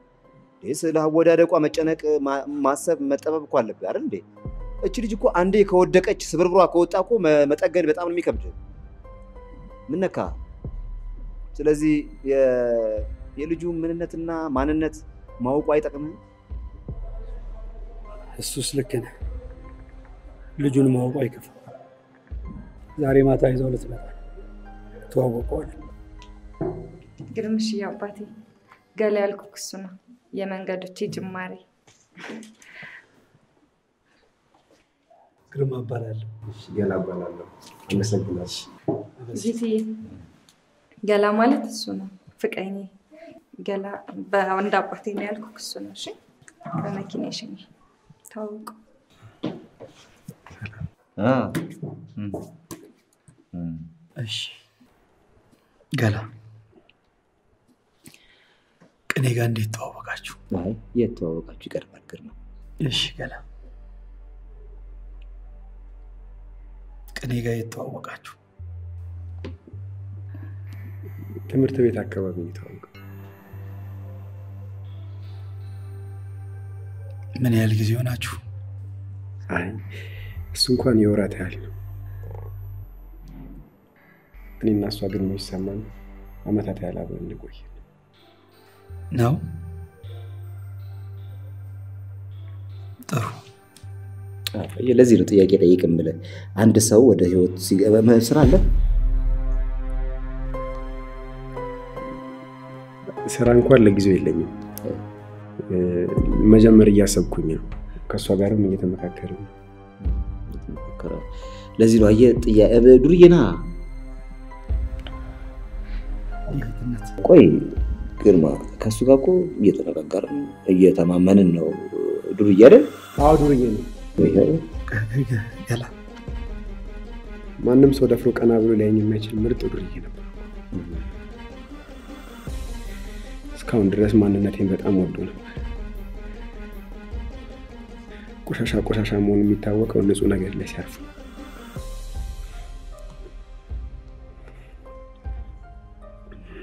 ዴ ስለ አወዳደቋ መጨነቅ ማሰብ መጠበብ እኮ አለበት አይደል እንዴ እቺ ልጅ እኮ አንዴ ከወደቀች ስብርብሯ ከወጣቁ መጠገን በጣም ነው የሚከብድ ምን ነካ ስለዚህ የልጁ ምንነትና ማንነት ማውቁ አይጠቅምም እሱስ ልክ ነው ልጁን ማውቁ አይከፋም ዛሬ ማታ ይዘው ለተመጣ ተዋወቁል ግርምሽ ያባቲ ገላል ኩክሱና የመንገዶች ጅማሪ ግርማ ባላል እሺ ገላ ባላል አመሰግናለሁ እዚህ ገላ ማለት እሱ ነው ፍቅሬ ገላ ባንዳ አባቴ ነው ያልኩክ እሱ ነው እሺ በመኪናሽ ታውቁ አ እም እሺ ገላ ከኔ ጋር እንዴት ተዋወቃችሁ? አይ የተዋወቃችሁ ይቀርባል ግርማ። እሺ ገላ ከኔ ጋር የተዋወቃችሁ ትምህርት ቤት አካባቢ ነው የተዋወቃችሁ። ምን ያህል ጊዜ ሆናችሁ? አይ እሱ እንኳን የወራት ያህል ነው። እኔና እሷ ግን ምን ይሰማን አመታት ያህል አብረን እንቆይ ነው ጥሩ አይ ለዚህ ነው ጥያቄ ጠይቅም ብለ አንድ ሰው ወደ ህይወት ሲገባ መስራ አለ ስራ እንኳን ለጊዜው የለኝም መጀመር ያሰብኩኝ ነው ከሷ ጋርም እየተመካከረኝ ለዚህ ነው አየ ጥያቄ ዱርዬና ቆይ كرما كاسوكاكو يتناكر يتمامن إنه دوريجير؟ آه دوريجير. يلا. ما نم سودا فروك أنا أقول لين يمشي المرت دوريجير. سكون درس ما ننتهي بيت أمودون. كوشاشا كوشاشا مون ميتاوا كونس وناجر لشرف.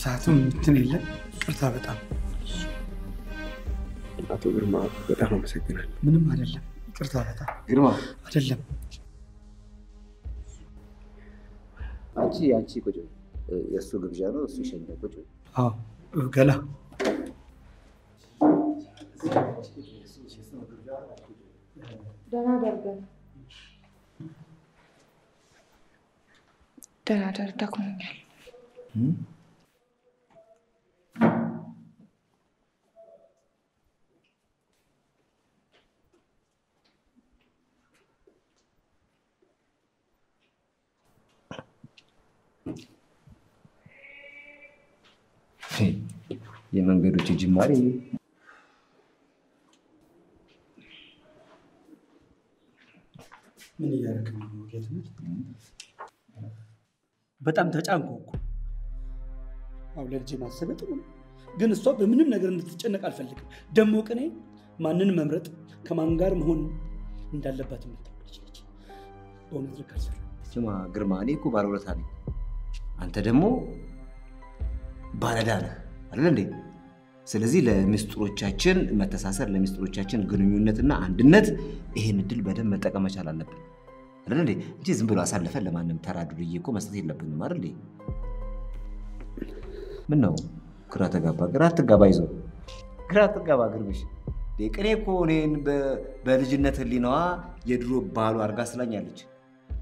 ساعتهم تنيلة كرتابتها. أعطوا غرما بتاعنا مسكينة. من ما هذا كرتابتها. غرما. هذا اللب. أنتي أنتي كوجو. يسوع بجانو سويشين كوجو. آه غلا. دنا درجة. دنا درجة كم؟ يمكن غير تجي ماري من يارك موجتنا بتم تجانكو أولاد جماعة سبتهم جن الصوب منهم نقدر نتجنّك على الفلك دمو كني ما نن ممرت كمانجار مهون ندلبات من تبليج بونز ركسر جماعة غرماني كوبارو لثاني أنت دمو باردان أرندي، سلزي لمستروتشاتشن متساسر لمستروتشاتشن غنيونتنا عندنات إيه ندل بدل متاكا ما شاء الله نبل، أرندي، جيز نقول أصلا فعلا ما نمترى دريكو مسألة لبنا مارلي، منو كرات جابا كرات جابا يزو، كرات جابا غربش، ديكني كونين ب بالجنة اللي نوا يدرو بالو أرجاس لا نيالج،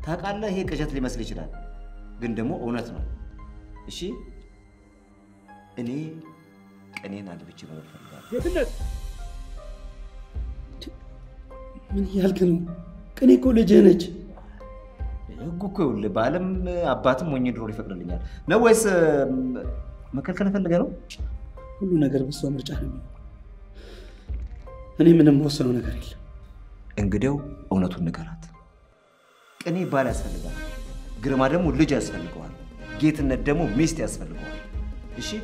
ثاك الله هي كجات لي مسألة شلال، قندمو أونتنا، إيشي؟ أني أني أنا اللي بتشوفه يا بنت من هي هالكلام كني كل جنج يقول اللي بعلم أبات مو يندرو يفكر لينيا نويس ما كان كنا فلقانو كلنا قرب السوام رجعنا أنا من الموصل ونقريل إنقدوا أو نطول نقرات كني بالاس فلقان قرمادم ولجاس فلقان جيت الندمو ميستي أسفلقان إيشي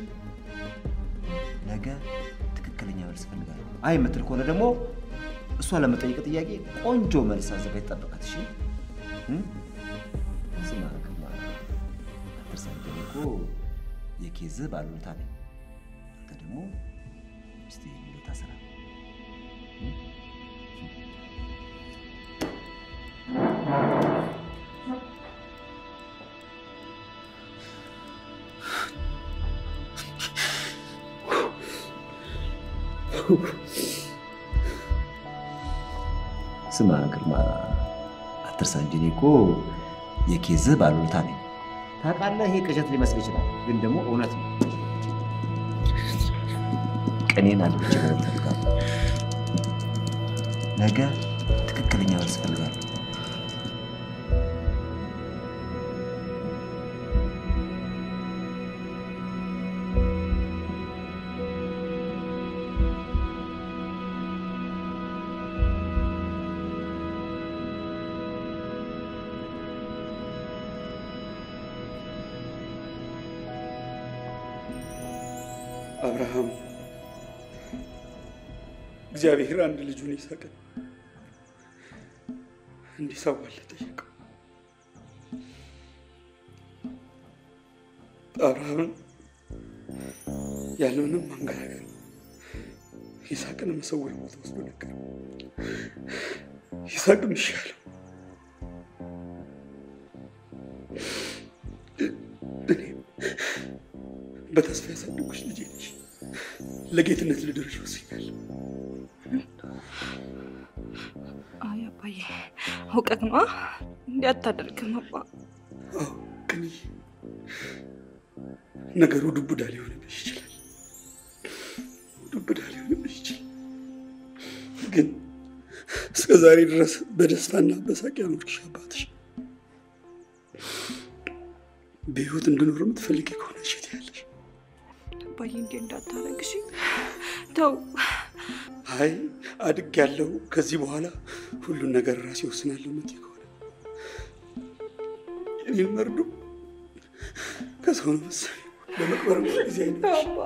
لقى تككلني على السفن قال أي مترك ولا دمو السؤال متى يقطع يجي أنجو مرسى زبيت طبقة شيء هم سمعك ما ترسل جريكو يكيزه بالون تاني تدمو مستيقظ تسرع سمع كرما أترسان جنيكو يكيزه بالون تاني ثاك الله هي كجات لي مسبيش لا قندمو أونتنا كنين على الجبل تلقاه لقى تككلني على السفن قال أبراهام، جابي هيران للجوني ساكن، عندي سوالف تيجيك. أبراهام، يا لونا مانغراك، يساكن مسوي موضوع سلوكك، يساكن مشكلة. بتسفيس الدوش لجيلش. لقيت النت اللي درج وصيل. آه باي هو كما ياتدر كما با آه كني نغرو دب دالي هون بيشيل دب دالي هون بيشيل لكن سكزاري درس بدسفنا بساكي عمر شباتش بيوت ندور متفلكي كون شي ديالك باي ندير داتاركشي تو هاي ادق يالو كزي بوالا كلو ነገር ራስ ይወስናለሁ ማለት ይቆለ ይልመርዱ ከሰውስ ለመቅበር ጊዜ ታባ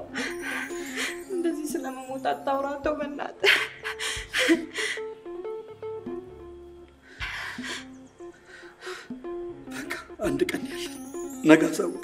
እንደዚህ ስለመሞት አታውራተው በእናት በቃ አንድ ቀን ያለ ነገ ሳውቅ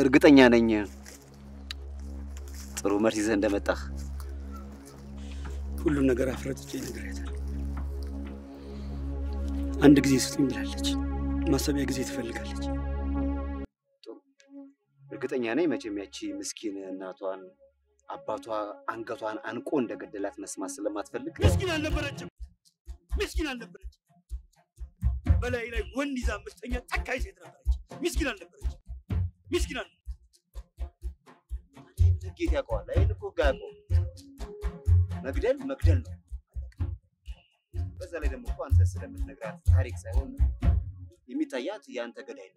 እርግጠኛ ነኝ ጥሩ መርስ ይዘህ እንደመጣህ ሁሉ ነገር አፍረጥቼ ነግሬያታለሁ አንድ ጊዜ ስጥኝ ብላለች ማሰቢያ ጊዜ ትፈልጋለች እርግጠኛ ነኝ መቼም ያቺ ምስኪን እናቷን አባቷ አንገቷን አንቆ እንደገደላት መስማት ስለማትፈልግ ምስኪን አልነበረችም ምስኪን አልነበረችም በላይ ላይ ወንድ ይዛ ምስተኛ ተካይ ሴት ነበረች ምስኪን አልነበረችም مسكينان تجيت يا قوال لا ينكو غاقو مجدل مجدل بس على دمك انت سلمتنغرات تاريخ ሳይሆን የሚታያት ያንተ ገዳይነት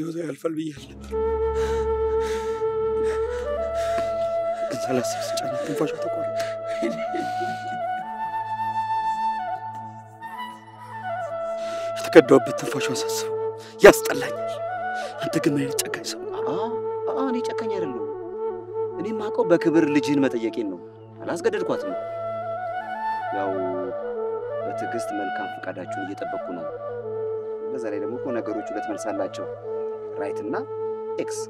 يوزا الفل بيحل خلاص سجن تنفش تقول كدوب بتفاشوا سسو ياسطلاني انت ግን ምን ጨካኝ ሰው አአ አአ እኔ ጨካኝ አይደለም እኔ ማቀው በክብር ልጅን መጠየቄን ነው አላስገደድኳት ነው ያው በትግስት መልካም ፍቃዳችሁን እየጠበቁ ነው በዛ ላይ ደግሞ ኮ ነገሮች ሁለት መልስ አላቸው ራይት እና ኤክስ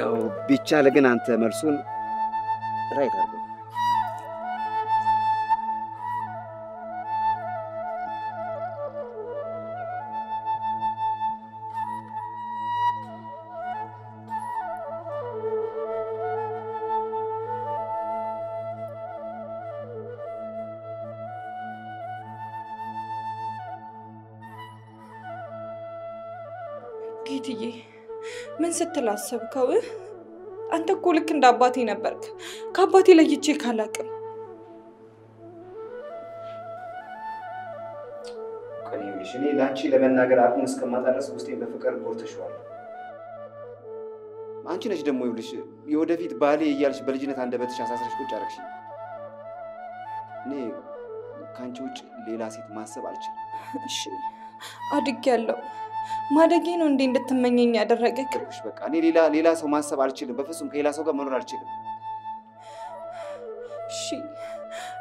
ያው ቢቻለ ግን አንተ መልሱን ራይት አድርገው ላሰብከው አንተ እኮ ልክ እንደ አባቴ ነበርክ ከአባቴ ለይቼ ካላቀም ከኔሽ እኔ ላንቺ ለመናገር አቅም እስከማጣረስ ውስጤን በፍቅር ጎርተሽዋል አንቺ ነሽ ደግሞ ይብልሽ የወደፊት ባሌ እያልሽ በልጅነት አንደበትሽ አሳስረሽ ቁጭ አረክሽ እኔ ካንቺ ውጭ ሌላ ሴት ማሰብ አልችልም እሺ አድግ ያለው ማደጌ ነው እንዴ እንድትመኘኝ ያደረገክሽ በቃ እኔ ሌላ ሌላ ሰው ማሰብ አልችልም በፍጹም ከሌላ ሰው ጋር መኖር አልችልም እሺ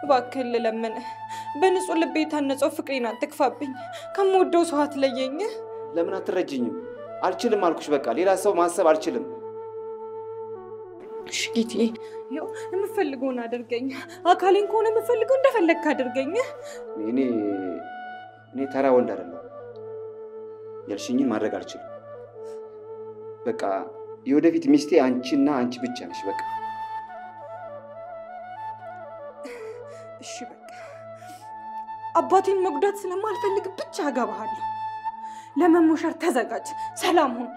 ባክል ለምን በንጹህ ልቤ ታነጾ ፍቅሬን አትክፋብኝ ከመወደው ሰው አትለየኝ ለምን አትረጅኝም አልችልም አልኩሽ በቃ ሌላ ሰው ማሰብ አልችልም እሺ ጌቲ ያው የምፈልገውን አድርገኝ አካሌን ከሆነ የምፈልገው እንደፈለክ አድርገኝ እኔ እኔ ተራ ወንድ አይደለም ያልሽኝን ማድረግ አልችልም በቃ የወደፊት ሚስቴ አንቺና አንቺ ብቻ ነሽ በቃ እሺ በቃ أباتين مقداد سلام الفلق بتشا جابهالي لما مشر تزجاج سلامون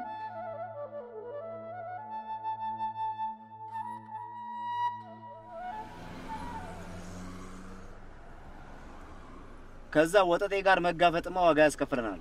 كذا وتاتي كار مقافة ما وجاز كفرنال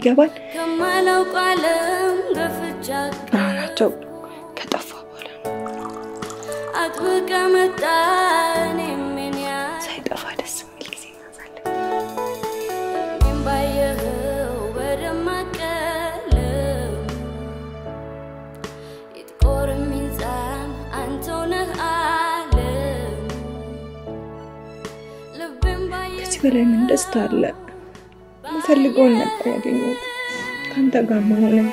ይገባል ከማላው ቃለም ገፍጫካ ናቸው ከጠፋ በኋላ አጥብቀ መጣን ምን ያ ሳይጠፋ ደስ የሚል ጊዜ እናሳለ ምን ባየው ወደማቀለም ይጥቆር ሚዛን አንቶነህ አለ ልብን ባየው ሲበላኝ ደስታ አለ ፈልጎን ነበር ያገኘሁት ካንተ ጋር መሆን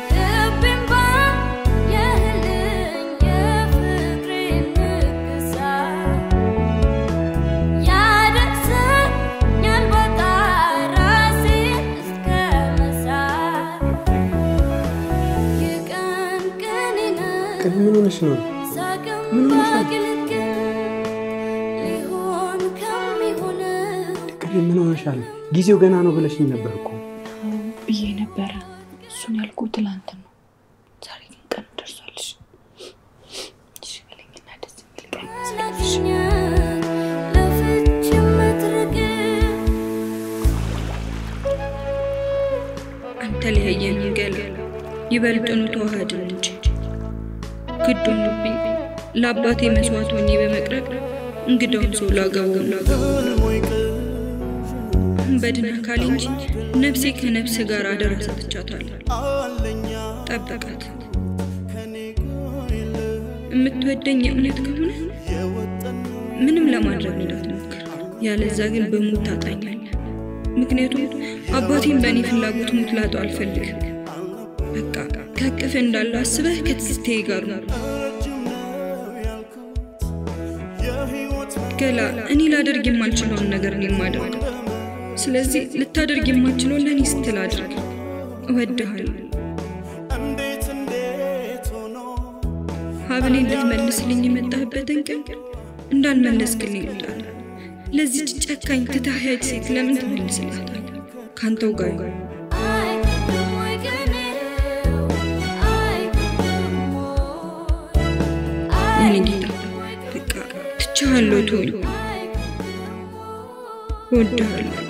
ጊዜው ገና ነው ብለሽኝ ነበርኩ እዬ ነበር እሱን ያልኩት ትላንት ነው ዛሬ ግን ቀን ደርሷልሽ እሺ በለኝና ደስ ይልኝ ስለዚህ ለፍቼ መጥረግ አንተ ለየኝ ገለ ይበልጥኑ ተዋህደን እንጂ ግድልብኝ ለአባቴ መስዋዕት ሆኜ በመቅረብ እንግዳውን ሰው ላገባው ላገባው بدنا كالينج نفسي كنفس غار ادرست تشاتال طبقات متودني امنت كونه منم لما ادرك نداتنكر يا لذا ግን بموت ታጣኛል ምክንያቱም አባቴን በእኔ ፍላጎት ሙት ላጡ አልፈልግ በቃ ከቅፍ እንዳለ አስበህ ከትስቴ ጋር ነው ገላ እኔ ላደርግ የማልችለው ነገር ነው ማደር ስለዚህ ልታደርግ የማትችለው ለኔ ስትል አድርግ እወድሃለሁ እንዴት እንዴት ሆኖ ሀብሌን ልትመልስልኝ የመጣህበት ቀን እንዳልመለስክልኝ ይላል ለዚህ ጨካኝ ትታህያት ሴት ለምን ትመልስልሃታል ካንተው ጋር እንዴት በቃ ትቻለሁ ቶሎ እወድሃለሁ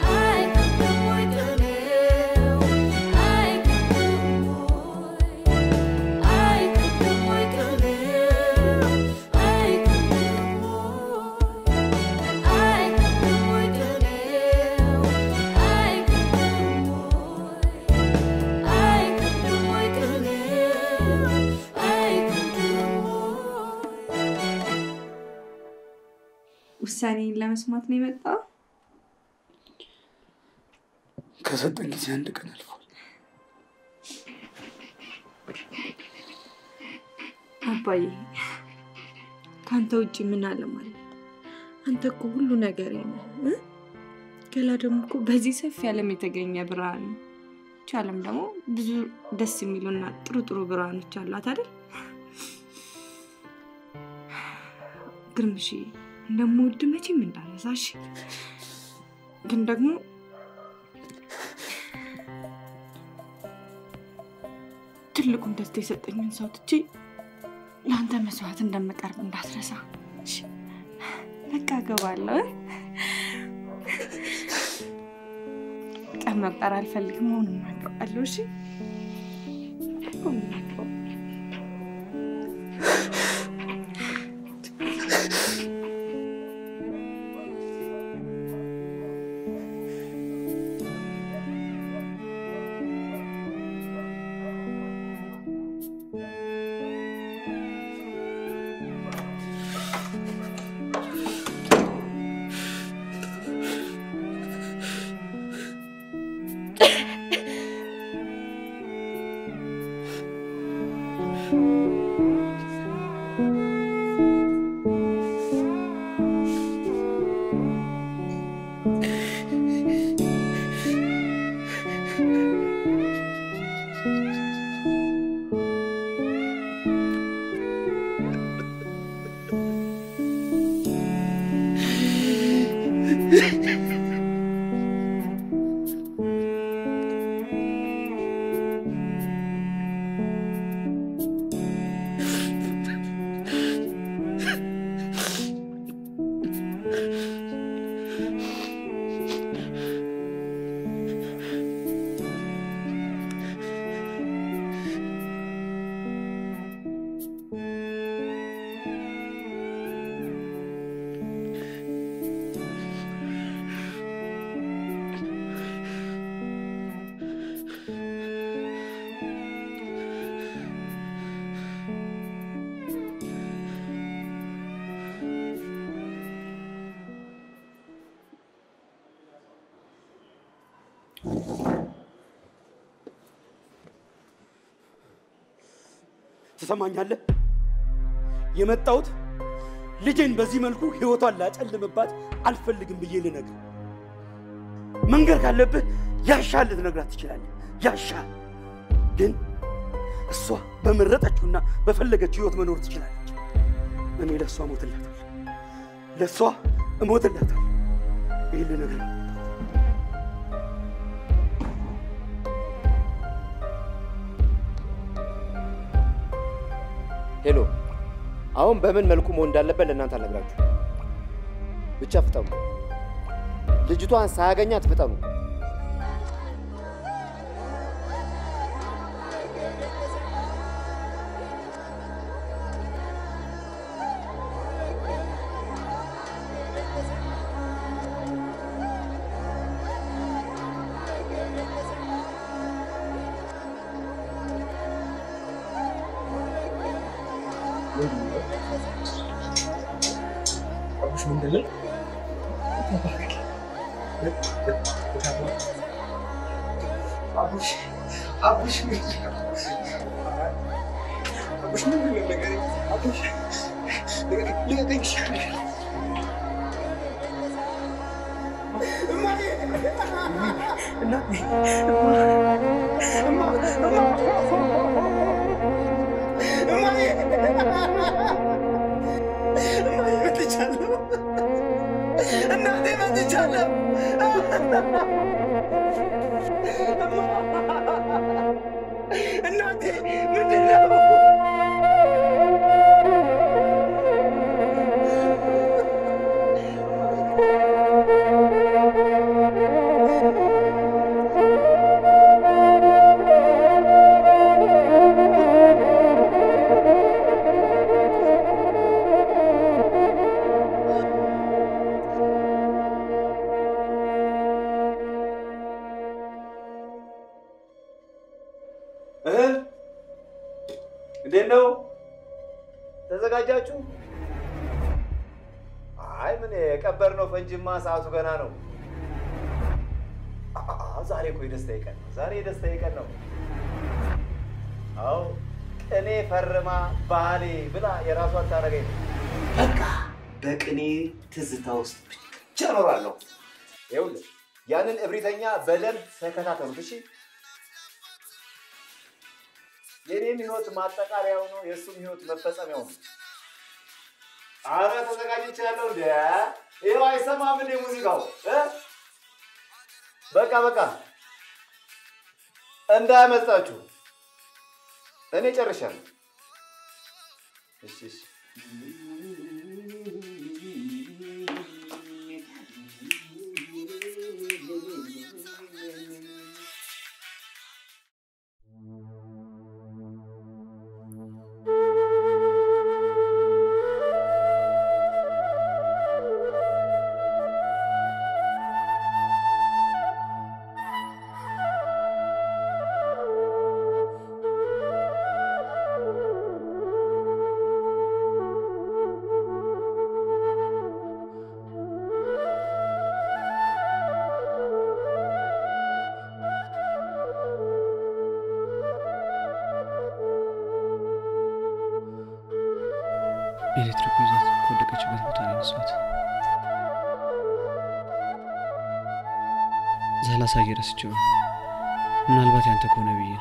ساني لما سمعتني متى كسرت انجزي عندك انا الفول اباي كانت وجهي من عالم انت كل نجارينا ከላደምኩ በዚህ ሰፍ ያለም የተገኘ ብርሃን ቻለም ደሞ ብዙ ደስ የሚሉና ጥሩ ጥሩ ብርሃኖች አሏት አይደል ግርምሺ እንደምወድ መቼም እንዳረሳሽ ግን ደግሞ ትልቁን ደስታ የሰጠኝን ሰው ትቼ ላንተ መስዋዕት እንደምቀርብ እንዳትረሳ እሺ በቃ ገባለሁ ما بقرا الفلك مو نماكو قالو شي مو نماكو سمعني هلا يمتعود لجين بزي ملكو هيوتو الله تعلم بعد ألف اللي جنب يجي لنا من غير كلب يا شال لنا قرأت كلام يا شال جن السوا بمرتك كنا بفلقة هيوت منور تكلام أنا إلى السوا موت الله تعالى للسوا موت الله تعالى يجي لنا قرأ هلو، أهم بمن ملكو موندال لبلا نان تلاقيك. بتشافتم. لجتوا عن ساعة فتام. ما ساعتو كنانو. آه زاري كوي دستيكن. زاري دستيكنو. أو كني فرما بالي بلا يراسو تارجين. بكا بكني تزتاوس. جرورالو. يقول يعني الابريتانيا بلد سكتات ربشي يعني ميوت ما تكاريونه يسوع ميوت مفتش أميون عارف هذا كذي تشالون ده إيه وايسا ما من الموسيقى ها بكا بكا أنت أمساتشو أنا يشرشان إيش إيش ساعيرة سجوا من البات أنت كونه بيجي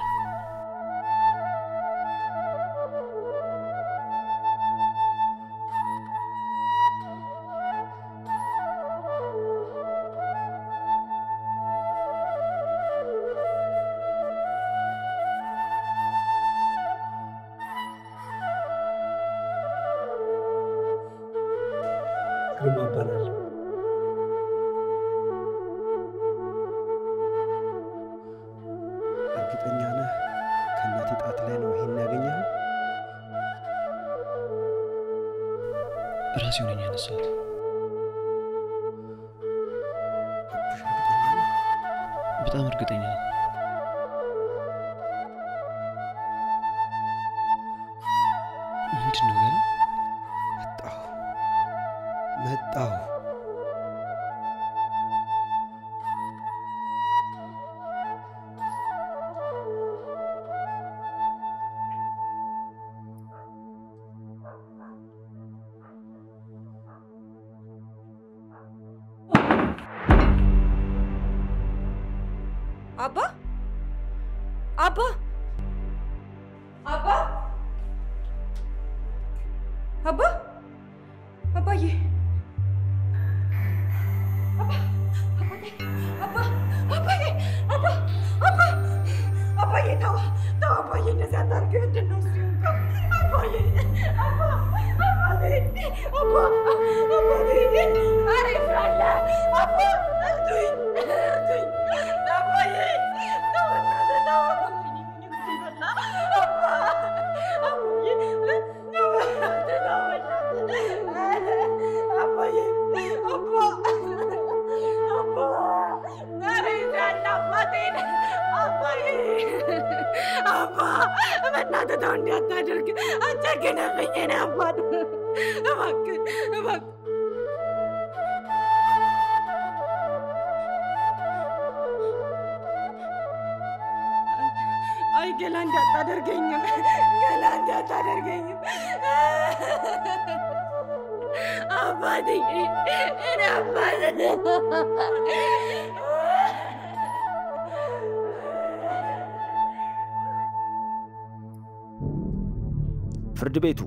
فرد بيتو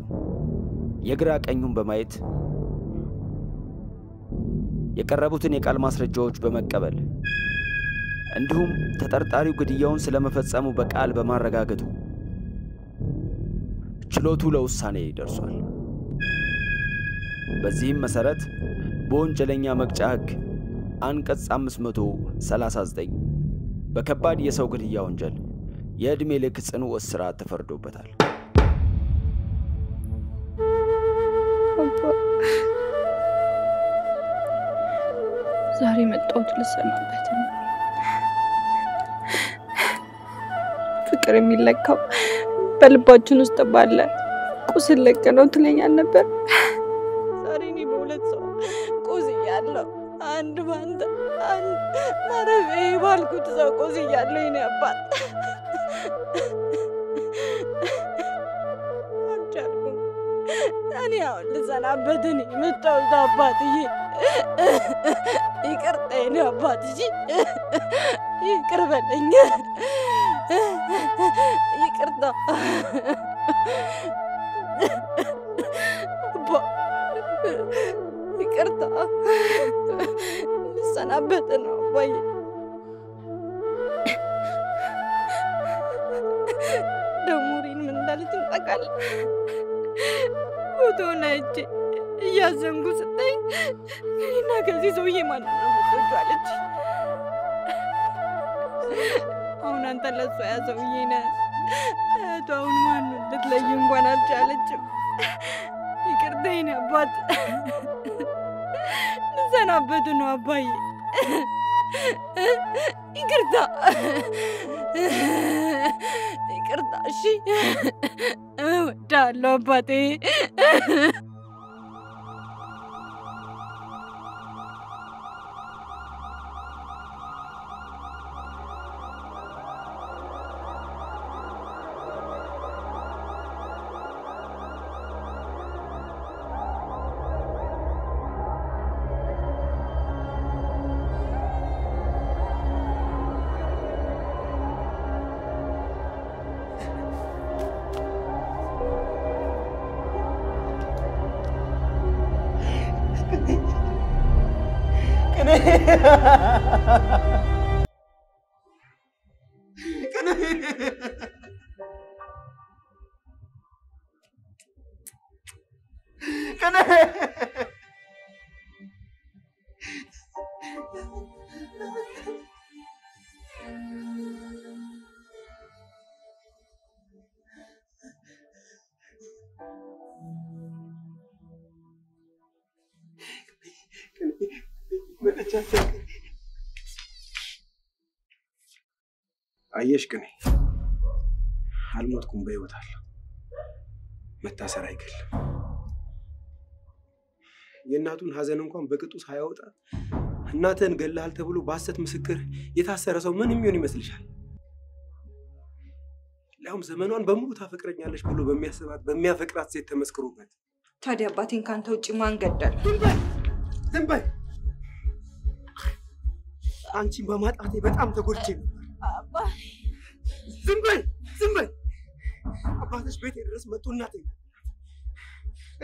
يقرأك أنهم بمايت يقربوتني كالماسر جورج بمقابل عندهم تترتاريو قديون سلام فتسامو بكال بمان رقاقتو چلوتو لوساني درسوال بزيم مسارت بون جلنيا مكجاك انكس عمسمتو سلاساز دي بكباد يسو قديون جل يدمي لكس انو اسرات تفردو بتال زهري متقوت لسنا بيتنا فكري ملكا بالباجون استبالا كوسي لكا نوتلين على نبر زهريني بولت صو كوسي يالله عند باند عند ما ربي بالكوت صو كوسي يالله هنا بات أرجعكم أنا لسنا بدني متقوت أباتي يكرتين يا باتجي يكربلني يكرتا با يكرتا لسنا بتنا باي دمورين من دالت تقال ودوناجي يا زنقو ستاي أنا كذي زوجي ما نقولتوالد. أون أنت لا سويا زوجينا. توأون ما نقدر يوم قانا توالد. يكردينا بات. نسنا بدونا باي. يكردا. يكردا شيء. تالو باتي. عايش كني هالموت كومبي وتحل متى سرايكل يناتون هازنكم بقطوس هياوطا እናተን ገለሃል ተብሎ ባሰት መስክር የታሰረ ሰው ምን የሚሆን ይመስልሻል ለሁም ዘመኗን በሙሉ ታፈቅረኛለሽ ብሎ በሚያስባት በሚያፈቅራት ሴት ተመስክሩበት ታዲያ አባቴን ካንተ ውጪ ማን ገደል ዝም በይ አንቺን በማጣቴ በጣም ተጎድቼ አባ ዝም በይ ዝም በይ አባትሽ ቤት ድረስ መጡ እናቴ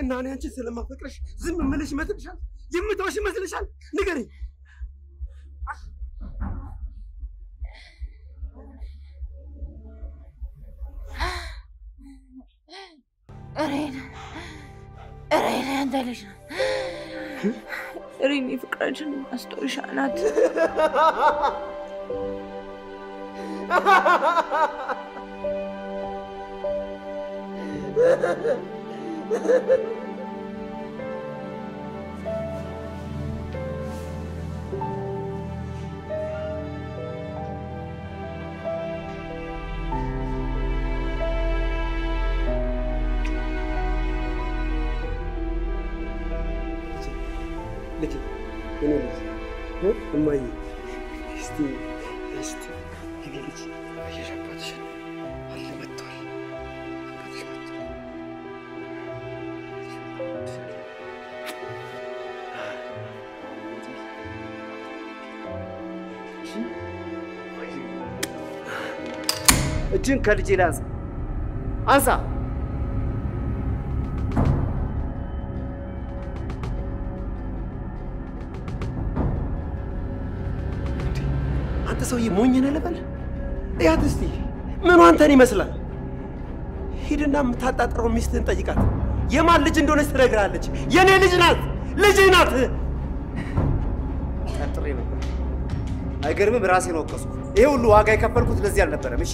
እና እኔ አንቺ ስለማፈቅረሽ ዝም ምልሽ መጥሻል የምትወሽ መስልሻል ንገሪኝ እሬና እሬና እንደልሽ እሬኒ ፍቅራችን አስተውሻናት أمي استي استي أنا ليش أيش أبادش هل بطل أبادش بطل أجن كارجي لازم أنسى ሞኝና ለበል ያት እስቲ ምን ወንተን ይመስላል ሂድና ምታጣጥረው ሚስትን ጠይቃት የማን ልጅ እንደሆነች ትነግራለች የኔ ልጅ ናት ልጅ ናት አጥሬ ነው አይገርምም ራሴን ወቀስኩ ይሄ ሁሉ ዋጋ የከፈልኩት ለዚህ አልነበረም እሺ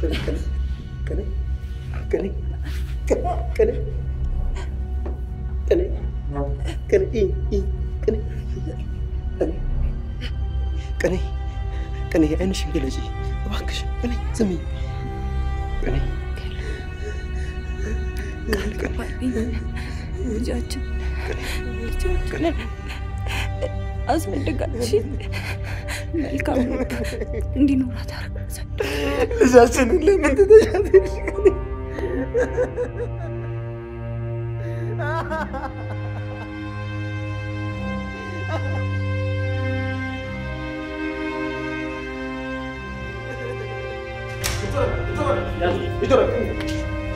كني كني كني كني كني اي اي كني كني كني عيني شنقلجي أباكش كني زمي كني كني كني وجاج كني كني أزمة دقاشي ملكام ندي نورا تارك لجاسين اللي من تدشاتيش كني يجرب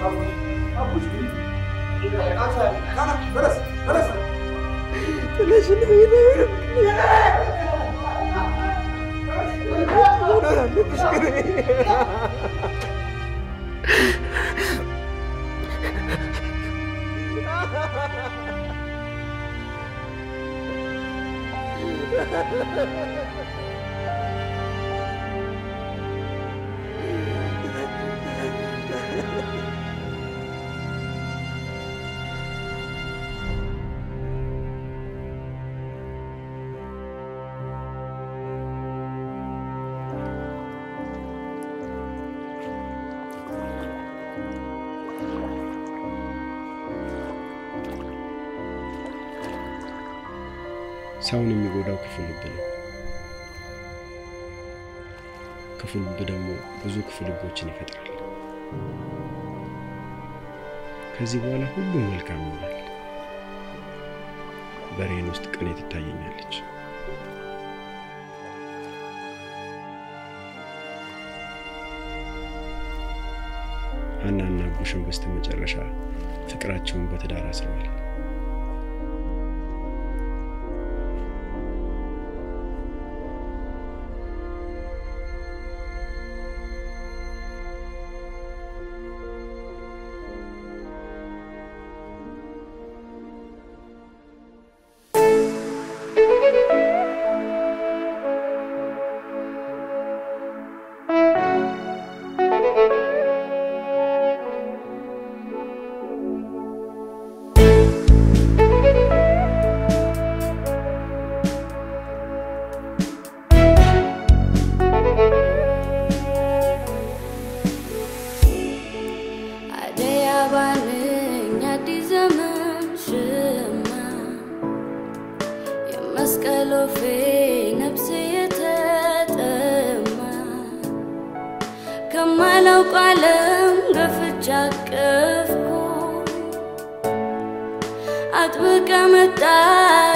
أبو أبو جديد إذا أنت أنا برس برس ليش نقول لا تشكرني ساون የሚጎዳው ክፍል ልብ ነው ክፍል ልብ ደግሞ ብዙ ክፍል ልቦችን ይፈጥራል ከዚህ በኋላ ሁሉ መልካም ይሆናል በሬን ውስጥ ቅኔት ይታየኛለች አናና ጉሽም በስተመጨረሻ ፍቅራቸውን በትዳር አስረዋል I